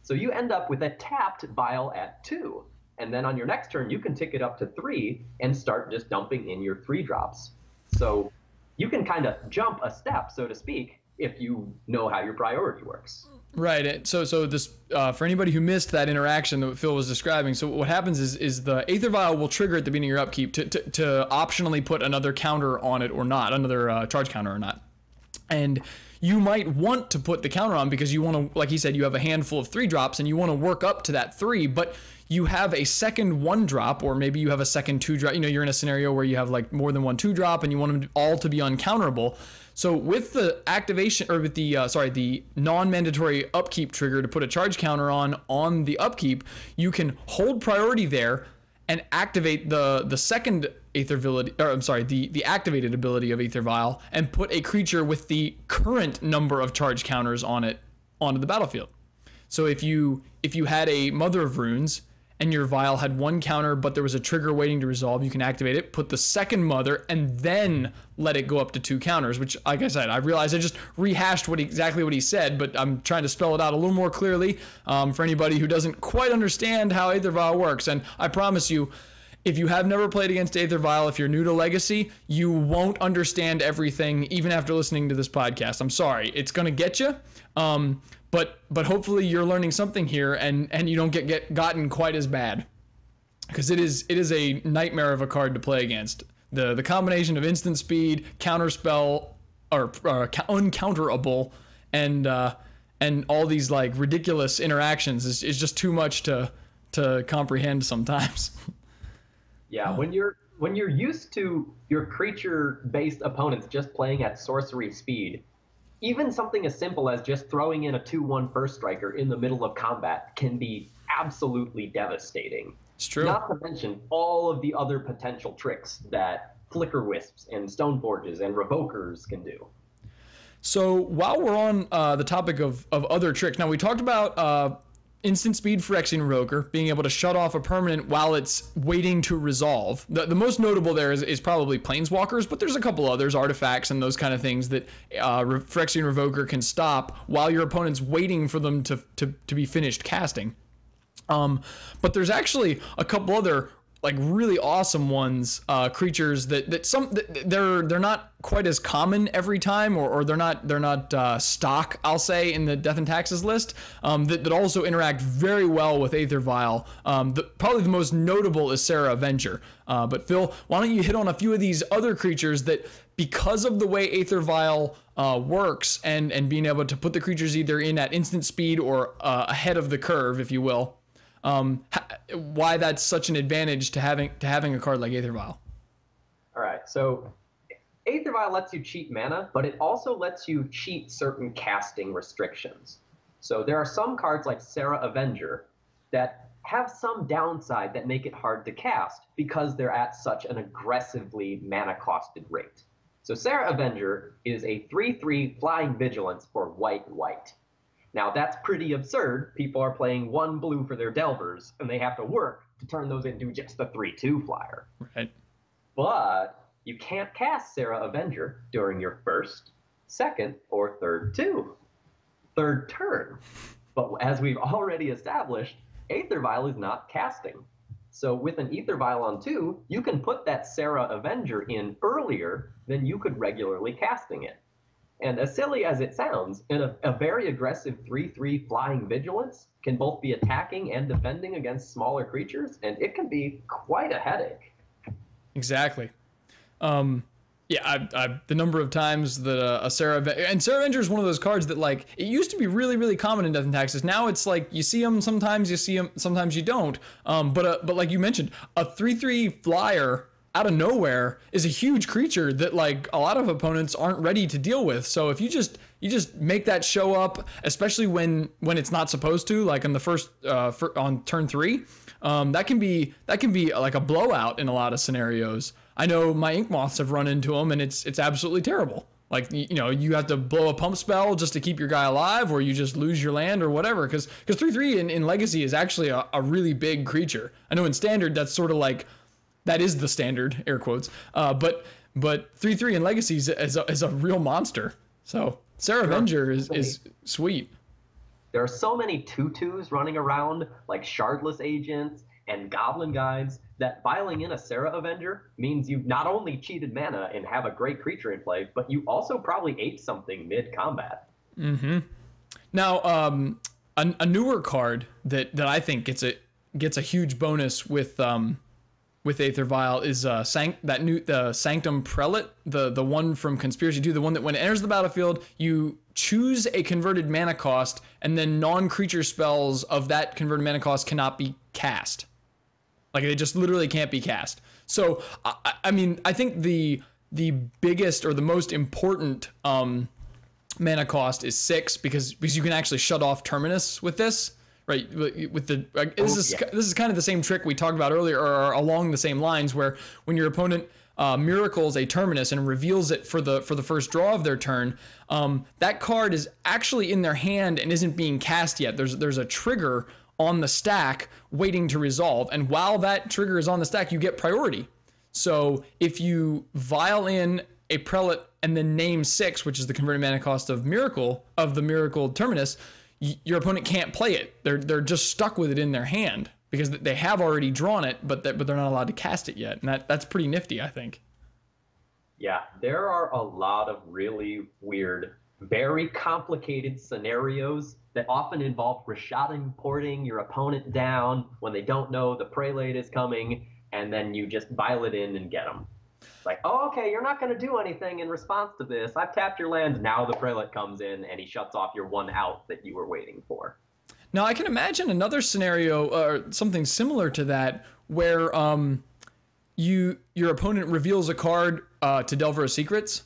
So you end up with a tapped vial at two. And then on your next turn, you can tick it up to three and start just dumping in your three drops. So you can kind of jump a step, so to speak, if you know how your priority works. Right. So so this uh, for anybody who missed that interaction that Phil was describing, so what happens is is the Aether Vial will trigger at the beginning of your upkeep to, to, to optionally put another counter on it or not, another uh, charge counter or not. And you might want to put the counter on because you want to, like he said, you have a handful of three drops and you want to work up to that three, but you have a second one drop, or maybe you have a second two drop. You know, you're in a scenario where you have like more than one two drop and you want them all to be uncounterable. So with the activation, or with the, uh, sorry, the non-mandatory upkeep trigger to put a charge counter on, on the upkeep, you can hold priority there and activate the, the second Aether Vial, or I'm sorry, the, the activated ability of Aether Vial and put a creature with the current number of charge counters on it onto the battlefield. So if you, if you had a Mother of Runes, and your vial had one counter, but there was a trigger waiting to resolve, you can activate it, put the second Mother, and then let it go up to two counters, which, like I said, I realized I just rehashed what exactly what he said, but I'm trying to spell it out a little more clearly um, for anybody who doesn't quite understand how Aether Vial works. And I promise you, If you have never played against Aether Vial, if you're new to Legacy, you won't understand everything even after listening to this podcast. I'm sorry. It's going to get you. Um, but but hopefully you're learning something here and and you don't get, get gotten quite as bad. Because it is it is a nightmare of a card to play against. The the combination of instant speed, counterspell, or, or uncounterable, and uh, and all these like ridiculous interactions is, is just too much to to comprehend sometimes. Yeah, when you're when you're used to your creature-based opponents just playing at sorcery speed, even something as simple as just throwing in a two one First Striker in the middle of combat can be absolutely devastating. It's true. Not to mention all of the other potential tricks that Flicker Wisps and Stoneforges and Revokers can do. So while we're on uh, the topic of, of other tricks, now we talked about... Uh, Instant speed Phyrexian Revoker, being able to shut off a permanent while it's waiting to resolve. The, the most notable there is, is probably Planeswalkers, but there's a couple others, artifacts and those kind of things that uh, Phyrexian Revoker can stop while your opponent's waiting for them to, to, to be finished casting. Um, but there's actually a couple other like really awesome ones, uh, creatures that that some that they're they're not quite as common every time, or, or they're not they're not uh, stock, I'll say, in the Death and Taxes list. Um, that, that also interact very well with Aether Vial. Um, the, probably the most notable is Serra Avenger. Uh, but Phil, why don't you hit on a few of these other creatures that, because of the way Aether Vial uh, works and and being able to put the creatures either in at instant speed or uh, ahead of the curve, if you will. Um, why that's such an advantage to having to having a card like Aether Vial. All right, so Aether Vial lets you cheat mana, but it also lets you cheat certain casting restrictions. So there are some cards like Serra Avenger that have some downside that make it hard to cast because they're at such an aggressively mana-costed rate. So Serra Avenger is a three three Flying Vigilance for white white. Now, that's pretty absurd. People are playing one blue for their Delvers, and they have to work to turn those into just a three two flyer. Right. But you can't cast Serra Avenger during your first, second, or third two. Third turn. But as we've already established, Aether Vial is not casting. So with an Aether Vial on two, you can put that Serra Avenger in earlier than you could regularly casting it. And as silly as it sounds, in a, a very aggressive three three Flying Vigilance can both be attacking and defending against smaller creatures, and it can be quite a headache. Exactly. Um, yeah, I, I, the number of times that uh, a Serra... And Serra Avenger is one of those cards that, like, it used to be really, really common in Death and Taxes. Now it's like, you see them sometimes, you see them, sometimes you don't. Um, but, uh, but like you mentioned, a three three flyer... out of nowhere is a huge creature that like a lot of opponents aren't ready to deal with. So if you just you just make that show up, especially when when it's not supposed to, like on the first uh, for, on turn three, um, that can be that can be like a blowout in a lot of scenarios. I know my Ink Moths have run into them, and it's it's absolutely terrible. Like, you know, you have to blow a pump spell just to keep your guy alive, or you just lose your land or whatever. Because because three three in, in Legacy is actually a, a really big creature. I know in Standard that's sort of like. That is the standard, air quotes. Uh, but but three three in Legacy is, is, a, is a real monster. So Serra Avenger is, is sweet. There are so many two twos running around, like Shardless Agents and Goblin Guides, that filing in a Serra Avenger means you've not only cheated mana and have a great creature in play, but you also probably ate something mid-combat. Mm-hmm. Now, um, a, a newer card that, that I think gets a, gets a huge bonus with... Um, with Aether Vial is uh, sanct that new the Sanctum Prelate, the the one from Conspiracy two, the one that when it enters the battlefield, you choose a converted mana cost, and then non-creature spells of that converted mana cost cannot be cast. Like, they just literally can't be cast. So I, I mean, I think the the biggest or the most important um, mana cost is six, because because you can actually shut off Terminus with this. Right, with the like, this is yeah. this is kind of the same trick we talked about earlier, or along the same lines, where when your opponent uh, miracles a Terminus and reveals it for the for the first draw of their turn, um, that card is actually in their hand and isn't being cast yet. There's there's a trigger on the stack waiting to resolve, and while that trigger is on the stack, you get priority. So if you vial in a Prelate and then name six, which is the converted mana cost of miracle of the miracle Terminus, your opponent can't play it. They're they're just stuck with it in their hand. because they have already drawn it, but that, but they're not allowed to cast it yet. And that, that's pretty nifty, I think. Yeah, there are a lot of really weird, very complicated scenarios that often involve Rishadan porting your opponent down when they don't know the Prelate is coming, and then you just vial it in and get them. It's like, oh, okay, you're not going to do anything in response to this. I've tapped your land. Now the Prelate comes in, and he shuts off your one out that you were waiting for. Now, I can imagine another scenario, or uh, something similar to that, where um, you your opponent reveals a card uh, to Delver of Secrets,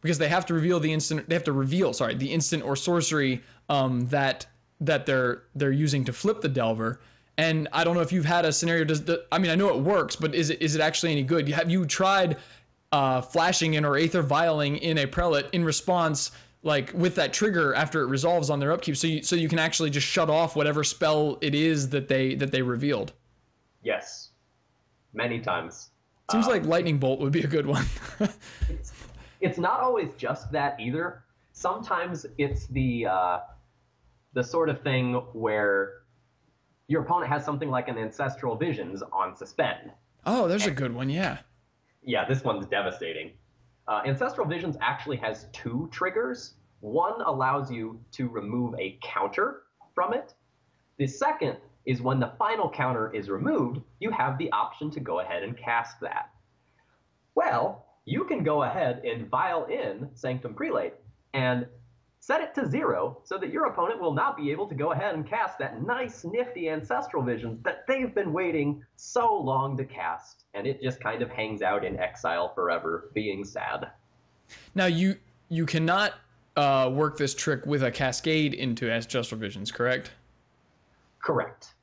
because they have to reveal the instant. They have to reveal, sorry, the instant or sorcery um, that that they're they're using to flip the Delver. And I don't know if you've had a scenario. Does the, I mean, I know it works, but is it is it actually any good? Have you tried uh, flashing in or Aether Vialing in a Prelate in response, like with that trigger after it resolves on their upkeep, so you so you can actually just shut off whatever spell it is that they that they revealed? Yes, many times. Seems um, like Lightning Bolt would be a good one. it's, it's not always just that either. Sometimes it's the uh, the sort of thing where your opponent has something like an Ancestral Visions on suspend. Oh, there's and, a good one, yeah. Yeah, this one's devastating. Uh, Ancestral Visions actually has two triggers. One allows you to remove a counter from it. The second is when the final counter is removed, you have the option to go ahead and cast that. Well, you can go ahead and vial in Sanctum Prelate and set it to zero so that your opponent will not be able to go ahead and cast that nice, nifty Ancestral Visions that they've been waiting so long to cast. And it just kind of hangs out in exile forever, being sad. Now, you you cannot uh, work this trick with a Cascade into Ancestral Visions, correct? Correct.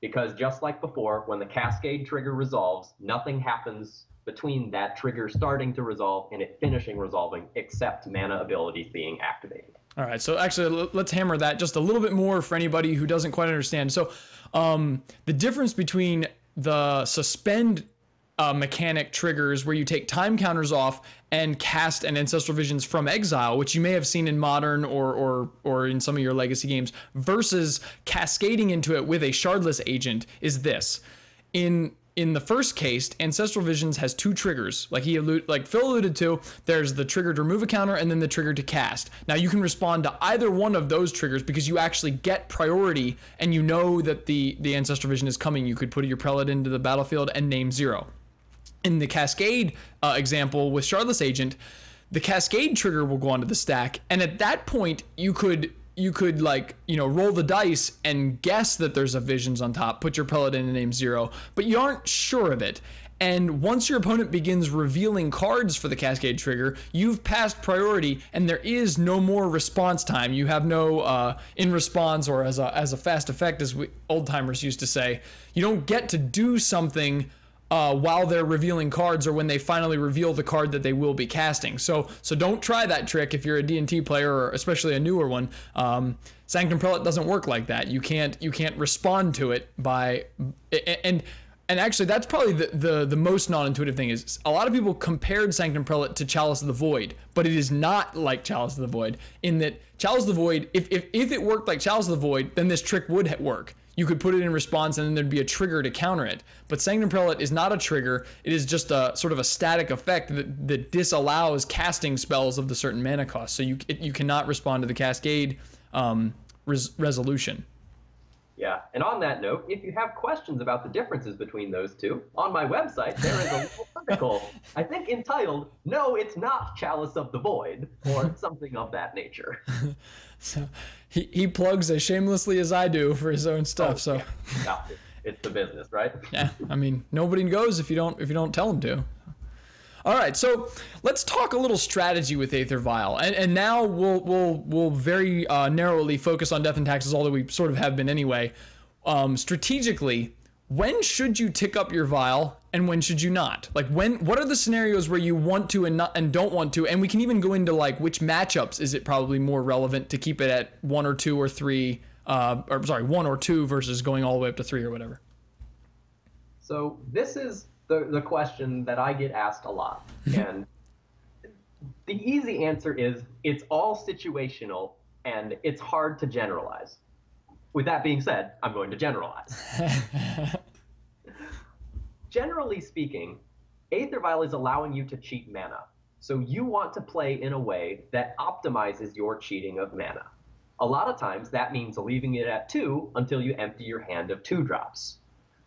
Because just like before, when the Cascade trigger resolves, nothing happens between that trigger starting to resolve and it finishing resolving, except mana abilities being activated. All right, so actually let's hammer that just a little bit more for anybody who doesn't quite understand. So um, the difference between the suspend uh, mechanic triggers, where you take time counters off and cast an Ancestral Visions from exile, which you may have seen in Modern or or or in some of your legacy games, versus cascading into it with a Shardless Agent, is this. In In the first case, Ancestral Visions has two triggers. Like he allude, like Phil alluded to, there's the trigger to remove a counter and then the trigger to cast. Now you can respond to either one of those triggers because you actually get priority and you know that the, the Ancestral Vision is coming. You could put your Prelate into the battlefield and name zero. In the Cascade uh, example with Shardless Agent, the Cascade trigger will go onto the stack, and at that point you could... you could like, you know, roll the dice and guess that there's a Visions on top, put your Prelate in and name zero, but you aren't sure of it. And once your opponent begins revealing cards for the Cascade trigger, you've passed priority and there is no more response time. You have no uh, in response, or as a, as a fast effect, as we old timers used to say, you don't get to do something Uh, while they're revealing cards, or when they finally reveal the card that they will be casting. So so don't try that trick if you're a D and T player, or especially a newer one. Um, Sanctum Prelate doesn't work like that. You can't you can't respond to it by and and actually that's probably the, the, the most non-intuitive thing. Is a lot of people compared Sanctum Prelate to Chalice of the Void, but it is not like Chalice of the Void, in that Chalice of the Void, if if, if it worked like Chalice of the Void, then this trick would work. You could put it in response and then there'd be a trigger to counter it. But Sanctum Prelate is not a trigger. It is just a sort of a static effect that, that disallows casting spells of the certain mana cost. So you it, you cannot respond to the Cascade um, res resolution. Yeah, and on that note, if you have questions about the differences between those two, on my website there is a little article, I think entitled, "No, It's Not Chalice of the Void," or something of that nature. So he, he plugs as shamelessly as I do for his own stuff. Oh, so yeah. Yeah, it's the business, right? Yeah, I mean, nobody goes if you don't if you don't tell them to. All right, so let's talk a little strategy with Aether Vial, and and now we'll we'll we'll very uh, narrowly focus on Death and Taxes, although we sort of have been anyway. Um, strategically, when should you tick up your Vial, and when should you not? Like, when? What are the scenarios where you want to and not and don't want to? And we can even go into like which matchups is it probably more relevant to keep it at one or two or three, uh, or sorry, one or two versus going all the way up to three or whatever. So this is The, the question that I get asked a lot, and the easy answer is it's all situational and it's hard to generalize. With that being said, I'm going to generalize. Generally speaking, Aether Vial is allowing you to cheat mana. So you want to play in a way that optimizes your cheating of mana. A lot of times that means leaving it at two until you empty your hand of two drops,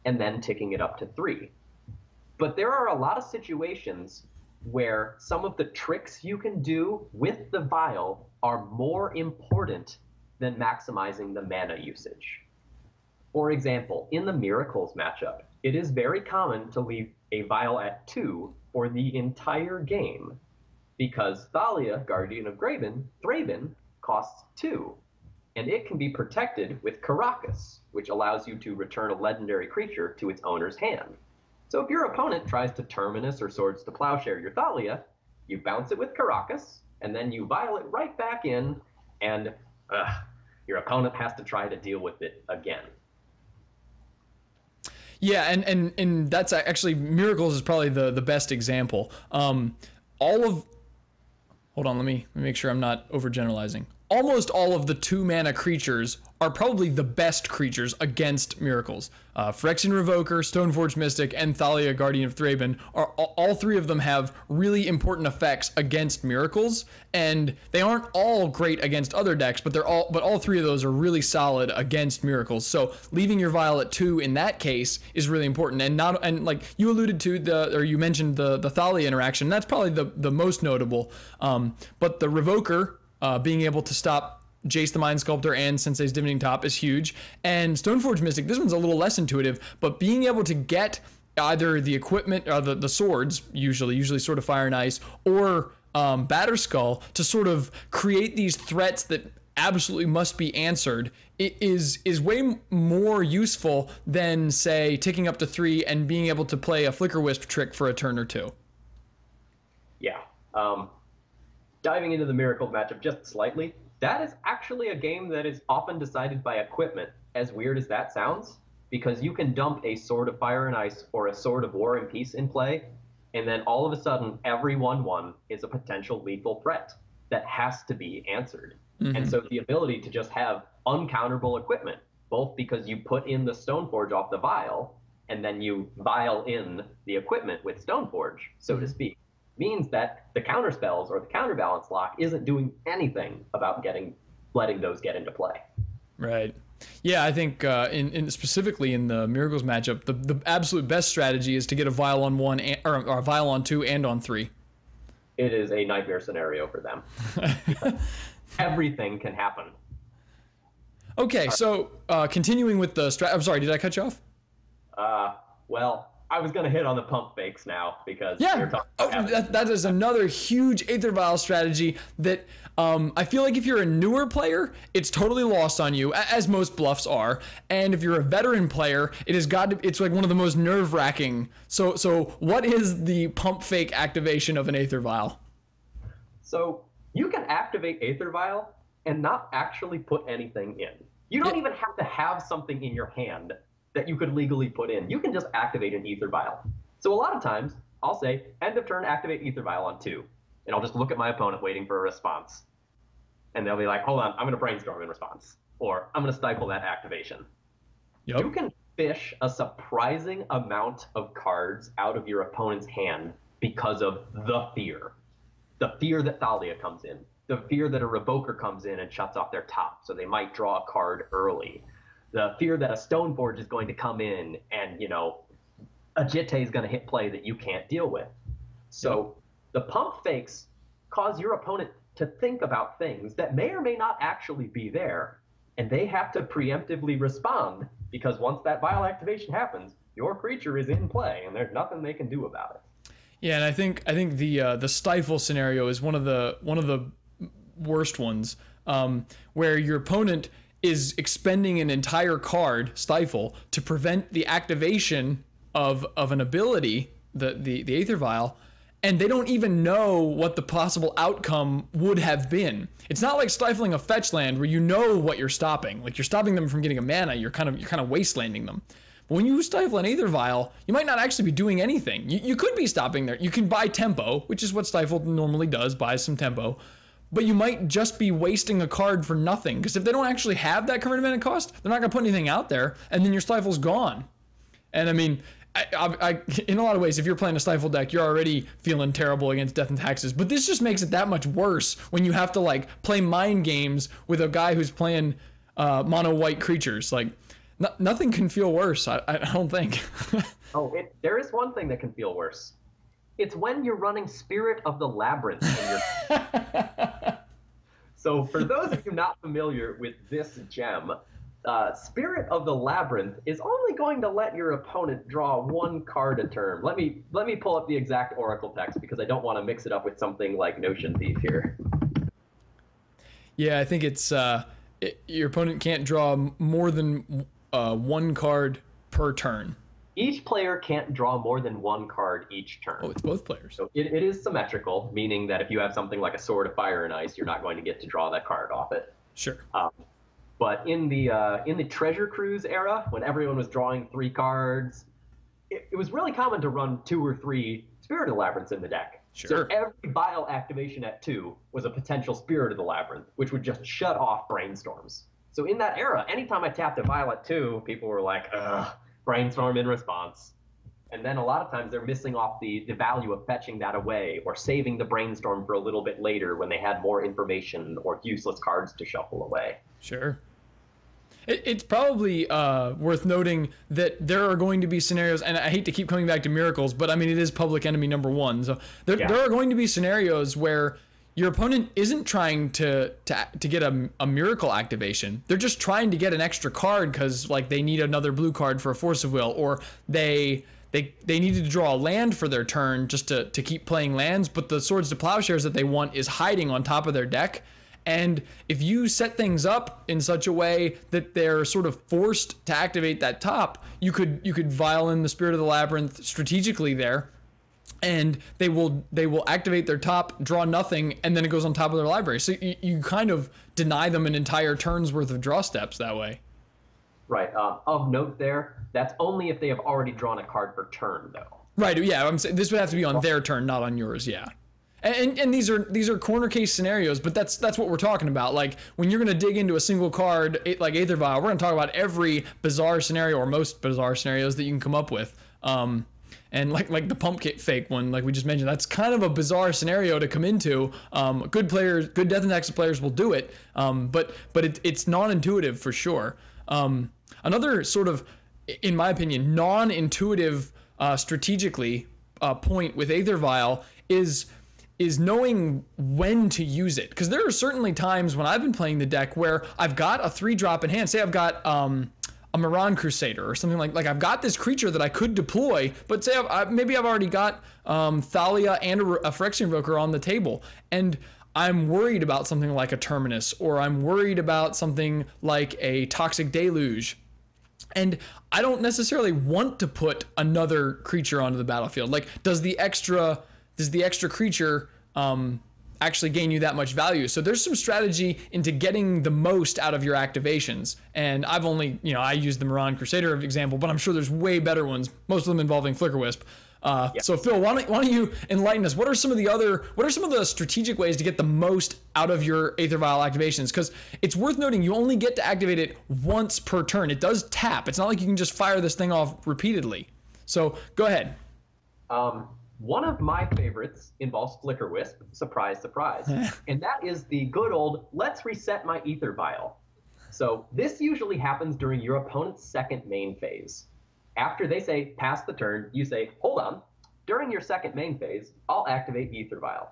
and then ticking it up to three. But there are a lot of situations where some of the tricks you can do with the vial are more important than maximizing the mana usage. For example, in the Miracles matchup, it is very common to leave a vial at two for the entire game, because Thalia, Guardian of Graven, Thraben, costs two, and it can be protected with Karakas, which allows you to return a legendary creature to its owner's hand. So if your opponent tries to Terminus or Swords to Plowshare your Thalia, you bounce it with Karakas, and then you vial it right back in, and ugh, your opponent has to try to deal with it again. Yeah, and, and, and that's actually, Miracles is probably the, the best example. Um, all of, hold on, let me, let me make sure I'm not overgeneralizing. Almost all of the two mana creatures are probably the best creatures against Miracles. Uh, Phyrexian Revoker, Stoneforge Mystic, and Thalia, Guardian of Thraben, are all three of them have really important effects against Miracles, and they aren't all great against other decks, but they're all but all three of those are really solid against Miracles. So leaving your vial at two in that case is really important, and not and like you alluded to the or you mentioned the the Thalia interaction. That's probably the the most notable, um, but the Revoker. Uh, being able to stop Jace the Mind Sculptor and Sensei's Divining Top is huge. And Stoneforge Mystic, this one's a little less intuitive, but being able to get either the equipment, or the, the swords, usually, usually Sword of Fire and Ice, or um, Batterskull, to sort of create these threats that absolutely must be answered, it is is way more useful than, say, ticking up to three and being able to play a Flicker Wisp trick for a turn or two. Yeah. Um... Diving into the Miracle matchup just slightly, that is actually a game that is often decided by equipment, as weird as that sounds, because you can dump a Sword of Fire and Ice or a Sword of War and Peace in play, and then all of a sudden, every one one is a potential lethal threat that has to be answered. Mm-hmm. And so the ability to just have uncounterable equipment, both because you put in the Stoneforge off the vial, and then you vial in the equipment with Stoneforge, so mm-hmm. to speak, means that the counter spells or the counterbalance lock isn't doing anything about getting letting those get into play. Right. Yeah, I think uh, in, in specifically in the Miracles matchup, the, the absolute best strategy is to get a vial on one and, or, or a vial on two and on three. It is a nightmare scenario for them. Everything can happen. Okay, so uh, continuing with the strat. I'm sorry, did I cut you off? Uh, well. I was going to hit on the pump fakes now because yeah. you're talking about oh, that, that is another huge Aether Vial strategy that um, I feel like if you're a newer player, it's totally lost on you, as most bluffs are. And if you're a veteran player, it has got to, it's like one of the most nerve-wracking. So, so what is the pump fake activation of an Aether Vial? So you can activate Aether Vial and not actually put anything in. You don't yeah. even have to have something in your hand that you could legally put in. You can just activate an Aether Vial. So a lot of times, I'll say, end of turn, activate Aether Vial on two. And I'll just look at my opponent waiting for a response. And they'll be like, hold on, I'm gonna brainstorm in response. Or I'm gonna stifle that activation. Yep. You can fish a surprising amount of cards out of your opponent's hand because of the fear. The fear that Thalia comes in. The fear that a Revoker comes in and shuts off their top, so they might draw a card early. The fear that a Stoneforge is going to come in and, you know, a Jitte is going to hit play that you can't deal with. So the pump fakes cause your opponent to think about things that may or may not actually be there, and they have to preemptively respond because once that vial activation happens, your creature is in play and there's nothing they can do about it. Yeah, and I think I think the uh, the stifle scenario is one of the one of the worst ones, um, where your opponent is expending an entire card, Stifle, to prevent the activation of of an ability, the, the, the Aether Vial, and they don't even know what the possible outcome would have been. It's not like stifling a fetch land where you know what you're stopping. Like, you're stopping them from getting a mana, you're kind of you're kind of wastelanding them. But when you stifle an Aether Vial, you might not actually be doing anything. You, you could be stopping there. You can buy tempo, which is what Stifle normally does, buys some tempo. but you might just be wasting a card for nothing. Because if they don't actually have that current event cost, they're not going to put anything out there, and then your Stifle's gone. And I mean, I, I, I, in a lot of ways, if you're playing a Stifle deck, you're already feeling terrible against Death and Taxes. But this just makes it that much worse when you have to, like, play mind games with a guy who's playing uh, mono-white creatures. Like, no, nothing can feel worse, I, I don't think. Oh, it, there is one thing that can feel worse. It's when you're running Spirit of the Labyrinth. In your... So for those of you not familiar with this gem, uh, Spirit of the Labyrinth is only going to let your opponent draw one card a turn. Let me let me pull up the exact Oracle text because I don't want to mix it up with something like Notion Thief here. Yeah, I think it's uh, it, your opponent can't draw more than uh, one card per turn. Each player can't draw more than one card each turn. Oh, it's both players. So it, it is symmetrical, meaning that if you have something like a Sword of Fire and Ice, you're not going to get to draw that card off it. Sure. Um, but in the uh, in the Treasure Cruise era, when everyone was drawing three cards, it, it was really common to run two or three Spirit of the Labyrinths in the deck. Sure. So every Vial activation at two was a potential Spirit of the Labyrinth, which would just shut off Brainstorms. So in that era, anytime I tapped a Vial at two, people were like, ugh. Brainstorm in response. And then a lot of times they're missing off the, the value of fetching that away or saving the Brainstorm for a little bit later when they had more information or useless cards to shuffle away. Sure. It, it's probably uh, worth noting that there are going to be scenarios, and I hate to keep coming back to Miracles, but I mean, it is public enemy number one. So there, yeah. there are going to be scenarios where your opponent isn't trying to to, to get a, a miracle activation. They're just trying to get an extra card because like they need another blue card for a Force of Will, or they they they needed to draw a land for their turn just to, to keep playing lands, but the Swords to Plowshares that they want is hiding on top of their deck. And if you set things up in such a way that they're sort of forced to activate that top, you could you could vial in the Spirit of the Labyrinth strategically there. And they will they will activate their top, draw nothing, and then it goes on top of their library. So you, you kind of deny them an entire turn's worth of draw steps that way. Right. Uh, of note there, that's only if they have already drawn a card per turn, though. Right. Yeah. I'm saying this would have to be on their turn, not on yours. Yeah. And, and and these are these are corner case scenarios, but that's that's what we're talking about. Like when you're going to dig into a single card like Aether Vial, we're going to talk about every bizarre scenario or most bizarre scenarios that you can come up with. Um, And like like the pumpkin fake one, like we just mentioned, that's kind of a bizarre scenario to come into. Um, good players, good Death and Taxes players will do it, um, but but it, it's non-intuitive for sure. Um, another sort of, in my opinion, non-intuitive uh, strategically uh, point with Aether Vial is is knowing when to use it. Because there are certainly times when I've been playing the deck where I've got a three-drop in hand. Say I've got... Um, a Moran Crusader or something like like I've got this creature that I could deploy, but say I've, I, maybe I've already got um, Thalia and a, a Phyrexian Revoker on the table, and I'm worried about something like a Terminus, or I'm worried about something like a Toxic Deluge, and I don't necessarily want to put another creature onto the battlefield. Like, does the extra does the extra creature um, actually gain you that much value? So there's some strategy into getting the most out of your activations. And I've only, you know, I used the Moran Crusader example, but I'm sure there's way better ones, most of them involving Flicker Wisp. Uh, yeah. So Phil, why don't, why don't you enlighten us? What are some of the other, what are some of the strategic ways to get the most out of your Aether Vial activations? Because it's worth noting, you only get to activate it once per turn. It does tap. It's not like you can just fire this thing off repeatedly. So go ahead. Um. One of my favorites involves Flicker Wisp, surprise, surprise, and that is the good old, let's reset my Aether Vial. So this usually happens during your opponent's second main phase. After they say, pass the turn, you say, hold on, during your second main phase, I'll activate Aether Vial.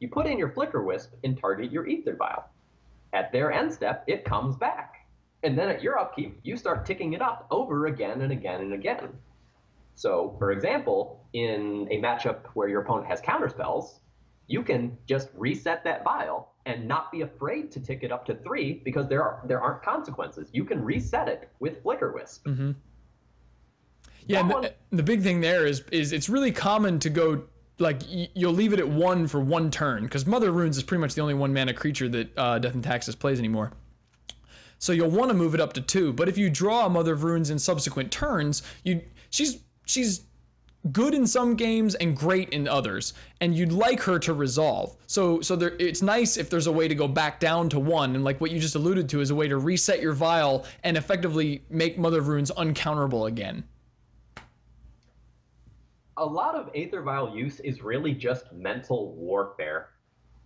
You put in your Flicker Wisp and target your Aether Vial. At their end step, it comes back. And then at your upkeep, you start ticking it up over again and again and again. So, for example, in a matchup where your opponent has counterspells, you can just reset that Vial and not be afraid to tick it up to three because there are there aren't consequences. You can reset it with Flicker Wisp. Mm-hmm. Yeah, and the, the big thing there is is it's really common to go like you'll leave it at one for one turn because Mother of Runes is pretty much the only one mana creature that uh, Death and Taxes plays anymore. So you'll want to move it up to two, but if you draw Mother of Runes in subsequent turns, you she's she's good in some games and great in others, and you'd like her to resolve. So so there, it's nice if there's a way to go back down to one, and like what you just alluded to is a way to reset your vial and effectively make Mother of Runes uncounterable again. A lot of Aether Vial use is really just mental warfare,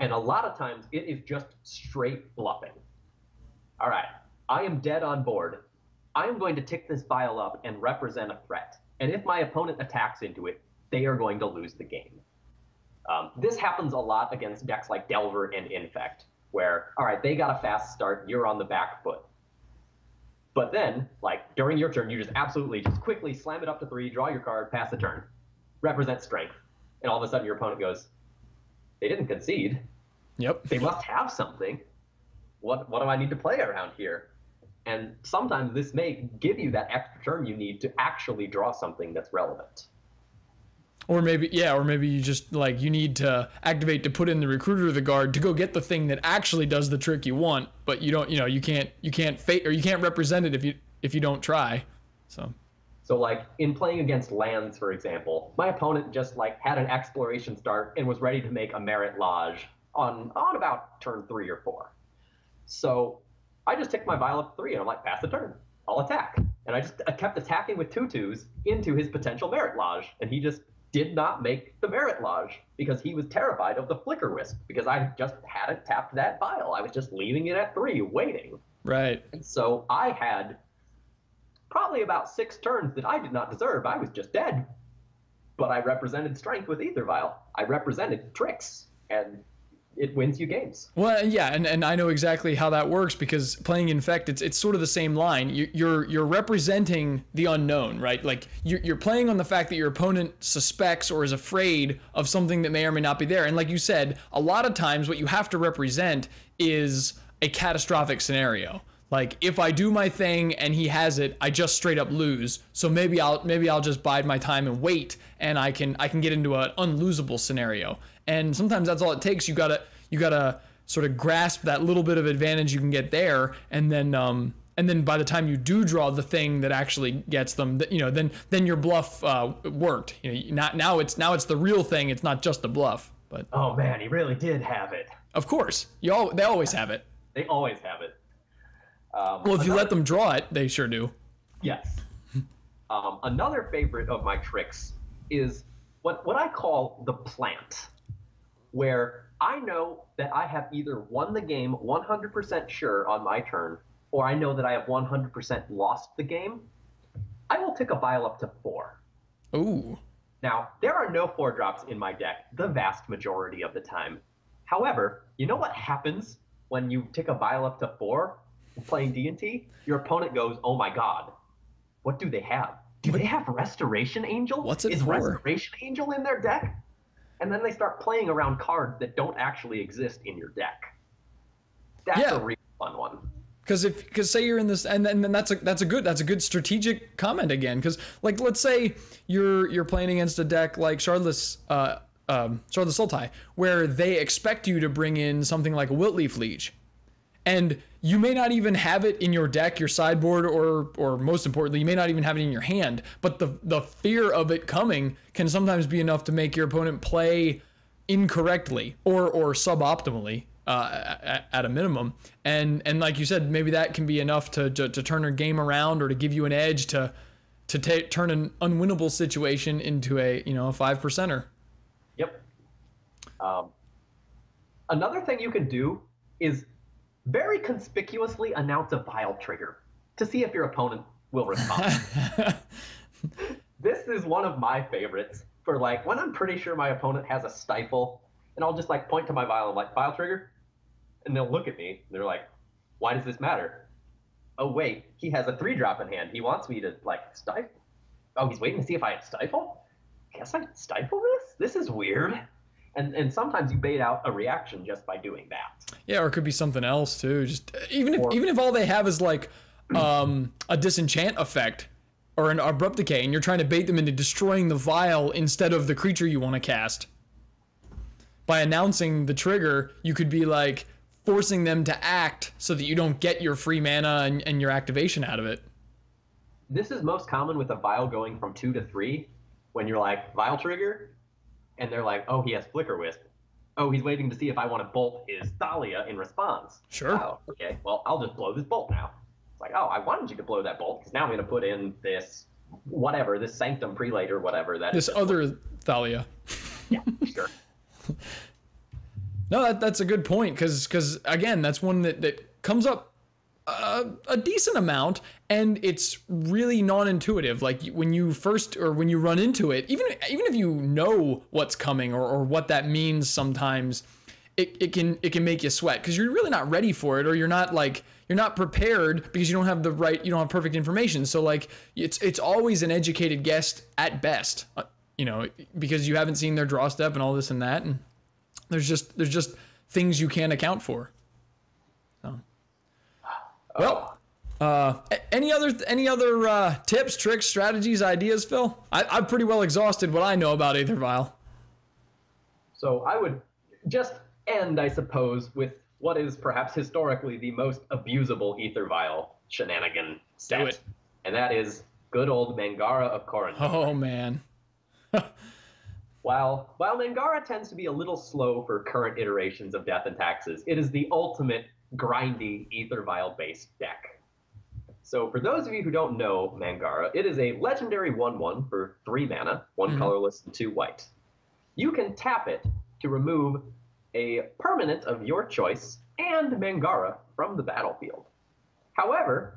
and a lot of times it is just straight bluffing. All right, I am dead on board. I am going to tick this vial up and represent a threat. And if my opponent attacks into it, they are going to lose the game. Um, this happens a lot against decks like Delver and Infect, where, all right, they got a fast start, you're on the back foot. But then, like, during your turn, you just absolutely just quickly slam it up to three, draw your card, pass the turn, represent strength. And all of a sudden your opponent goes, they didn't concede. Yep. They must have something. What, what do I need to play around here? And sometimes this may give you that extra turn you need to actually draw something that's relevant. Or maybe, yeah, or maybe you just, like, you need to activate to put in the Recruiter of the Guard to go get the thing that actually does the trick you want, but you don't, you know, you can't, you can't fate, or you can't represent it if you, if you don't try, so. So, like, in playing against lands, for example, my opponent just, like, had an exploration start and was ready to make a Merit Lodge on, on about turn three or four. So I just ticked my vial up three, and I'm like, pass the turn. I'll attack. And I just I kept attacking with two twos into his potential Merit Lodge, and he just did not make the Merit Lodge because he was terrified of the Flicker Wisp because I just hadn't tapped that vial. I was just leaving it at three, waiting. Right. And so I had probably about six turns that I did not deserve. I was just dead. But I represented strength with Aether Vial. I represented tricks, and it wins you games. Well, yeah, and, and I know exactly how that works because playing Infect, it's it's sort of the same line. You, you're you're representing the unknown, right? Like you're, you're playing on the fact that your opponent suspects or is afraid of something that may or may not be there. And like you said, a lot of times what you have to represent is a catastrophic scenario. Like if I do my thing and he has it, I just straight up lose. So maybe I'll maybe I'll just bide my time and wait, and I can I can get into an unlosable scenario. And sometimes that's all it takes. You gotta you gotta sort of grasp that little bit of advantage you can get there, and then um, and then by the time you do draw the thing that actually gets them, you know, then then your bluff uh, worked. You know, not now it's now it's the real thing. It's not just the bluff. But oh man, he really did have it. Of course, you all they always have it. They always have it. Um, well, if another, you let them draw it, they sure do. Yes. Um, another favorite of my tricks is what, what I call the plant, where I know that I have either won the game one hundred percent sure on my turn, or I know that I have one hundred percent lost the game. I will tick a vial up to four. Ooh. Now, there are no four drops in my deck the vast majority of the time. However, you know what happens when you tick a vial up to four? Playing D and T, your opponent goes, oh my god, what do they have? Do what? They have Restoration Angel? What's it Is for? Restoration Angel in their deck? And then they start playing around cards that don't actually exist in your deck. That's yeah. a really fun one. Because if, because say you're in this, and then, then that's a that's a good that's a good strategic comment again. Because like let's say you're you're playing against a deck like Shardless. Uh, um, Shardless Sultai, where they expect you to bring in something like a Wiltleaf Leech. And you may not even have it in your deck, your sideboard, or or most importantly, you may not even have it in your hand. But the the fear of it coming can sometimes be enough to make your opponent play incorrectly or or suboptimally uh, at, at a minimum. And and like you said, maybe that can be enough to to, to turn a game around or to give you an edge to to turn an unwinnable situation into a you know a five percenter. Yep. Um, another thing you can do is very conspicuously announce a vial trigger to see if your opponent will respond. This is one of my favorites for like when I'm pretty sure my opponent has a stifle, and I'll just like point to my vial and like vial trigger, and they'll look at me. And they're like, "Why does this matter? Oh wait, he has a three drop in hand. He wants me to like stifle. Oh, he's waiting to see if I have stifle. Guess I stifle this. This is weird." And, and sometimes you bait out a reaction just by doing that. Yeah, or it could be something else too. Just even if or, even if all they have is like um, a disenchant effect or an abrupt decay, and you're trying to bait them into destroying the vial instead of the creature you want to cast. By announcing the trigger, you could be like forcing them to act so that you don't get your free mana and, and your activation out of it. This is most common with a vial going from two to three. when you're like, Vial trigger, and they're like, oh, he has Flicker Wisp. Oh, he's waiting to see if I want to bolt his Thalia in response. Sure. Oh, okay, well, I'll just blow this bolt now. It's like, oh, I wanted you to blow that bolt, because now I'm going to put in this whatever, this Sanctum Prelate or whatever. That This is other bolt. Thalia. Yeah, sure. No, that, that's a good point, because, because again, that's one that, that comes up a, a decent amount, and it's really non-intuitive. Like, when you first, or when you run into it, even, even if you know what's coming or, or what that means sometimes, it, it, can, it can make you sweat, because you're really not ready for it, or you're not, like, you're not prepared because you don't have the right, you don't have perfect information. So, like, it's, it's always an educated guess at best, you know, because you haven't seen their draw step and all this and that, and... There's just there's just things you can't account for. So, well, uh, any other any other uh, tips, tricks, strategies, ideas, Phil? I, I've pretty well exhausted what I know about Aether Vial. So I would just end, I suppose, with what is perhaps historically the most abusable Aether Vial shenanigan set, do it. And that is good old Mangara of Corrin. Oh man. While, while Mangara tends to be a little slow for current iterations of Death and Taxes, it is the ultimate grindy Aether Vial-based deck. So for those of you who don't know Mangara, it is a legendary one one for three mana, one mm. colorless and two white. You can tap it to remove a permanent of your choice and Mangara from the battlefield. However,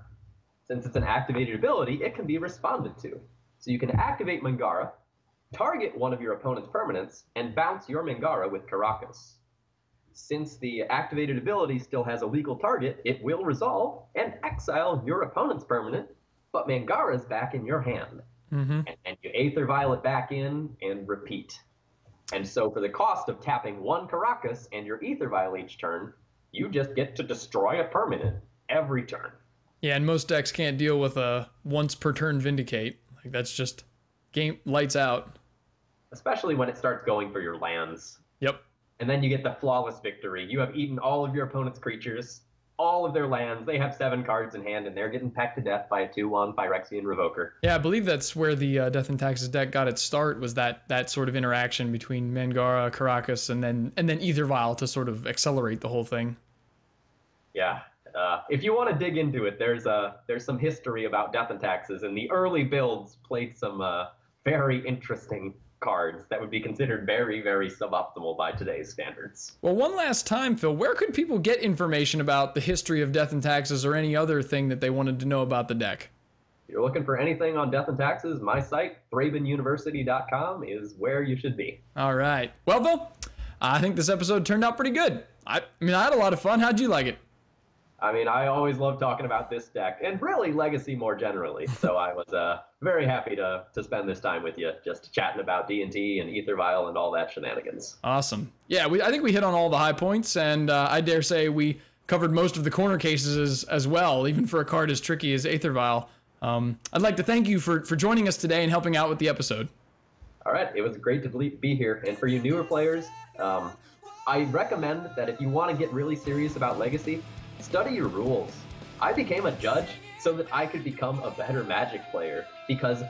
since it's an activated ability, it can be responded to. So you can activate Mangara, target one of your opponent's permanents, and bounce your Mangara with Karakas. Since the activated ability still has a legal target, it will resolve and exile your opponent's permanent, but Mangara's back in your hand. Mm-hmm. and, and you Aether Vial it back in and repeat. And so for the cost of tapping one Karakas and your Aether Vial each turn, you just get to destroy a permanent every turn. Yeah, and most decks can't deal with a once per turn Vindicate. Like, that's just game lights out. Especially when it starts going for your lands. Yep. And then you get the flawless victory. You have eaten all of your opponent's creatures, all of their lands. They have seven cards in hand, and they're getting pecked to death by a two one Phyrexian Revoker. Yeah, I believe that's where the uh, Death and Taxes deck got its start, was that that sort of interaction between Mangara, Karakas, and then and then Aether Vial to sort of accelerate the whole thing. Yeah. Uh, if you want to dig into it, there's uh, there's some history about Death and Taxes, and the early builds played some uh, very interesting cards that would be considered very, very suboptimal by today's standards. Well, one last time, Phil, where could people get information about the history of Death and Taxes or any other thing that they wanted to know about the deck? If you're looking for anything on Death and Taxes, my site, Thraben University dot com, is where you should be. All right. Well, Phil, I think this episode turned out pretty good. I, I mean, I had a lot of fun. How'd you like it? I mean, I always love talking about this deck, and really Legacy more generally. So I was uh, very happy to to spend this time with you, just chatting about D and T and Aether Vial and all that shenanigans. Awesome. Yeah, we, I think we hit on all the high points, and uh, I dare say we covered most of the corner cases as, as well, even for a card as tricky as Aether Vial. Um, I'd like to thank you for, for joining us today and helping out with the episode. All right, it was great to be here. And for you newer players, um, I recommend that if you want to get really serious about Legacy, study your rules. I became a judge so that I could become a better Magic player, because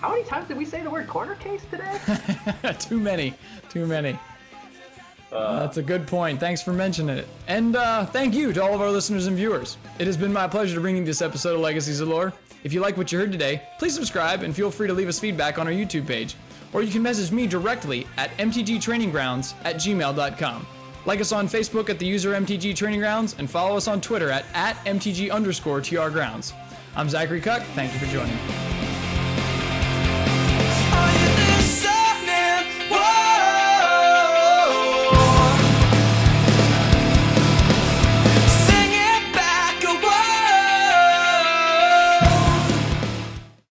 how many times did we say the word corner case today? Too many. Too many. Uh, That's a good point. Thanks for mentioning it. And uh, thank you to all of our listeners and viewers. It has been my pleasure to bring you this episode of Legacies of Lore. If you like what you heard today, please subscribe and feel free to leave us feedback on our YouTube page. Or you can message me directly at M T G Training Grounds at gmail dot com. Like us on Facebook at the user M T G Training Grounds, and follow us on Twitter at, at M T G underscore T R Grounds. I'm Zachary Cook. Thank you for joining.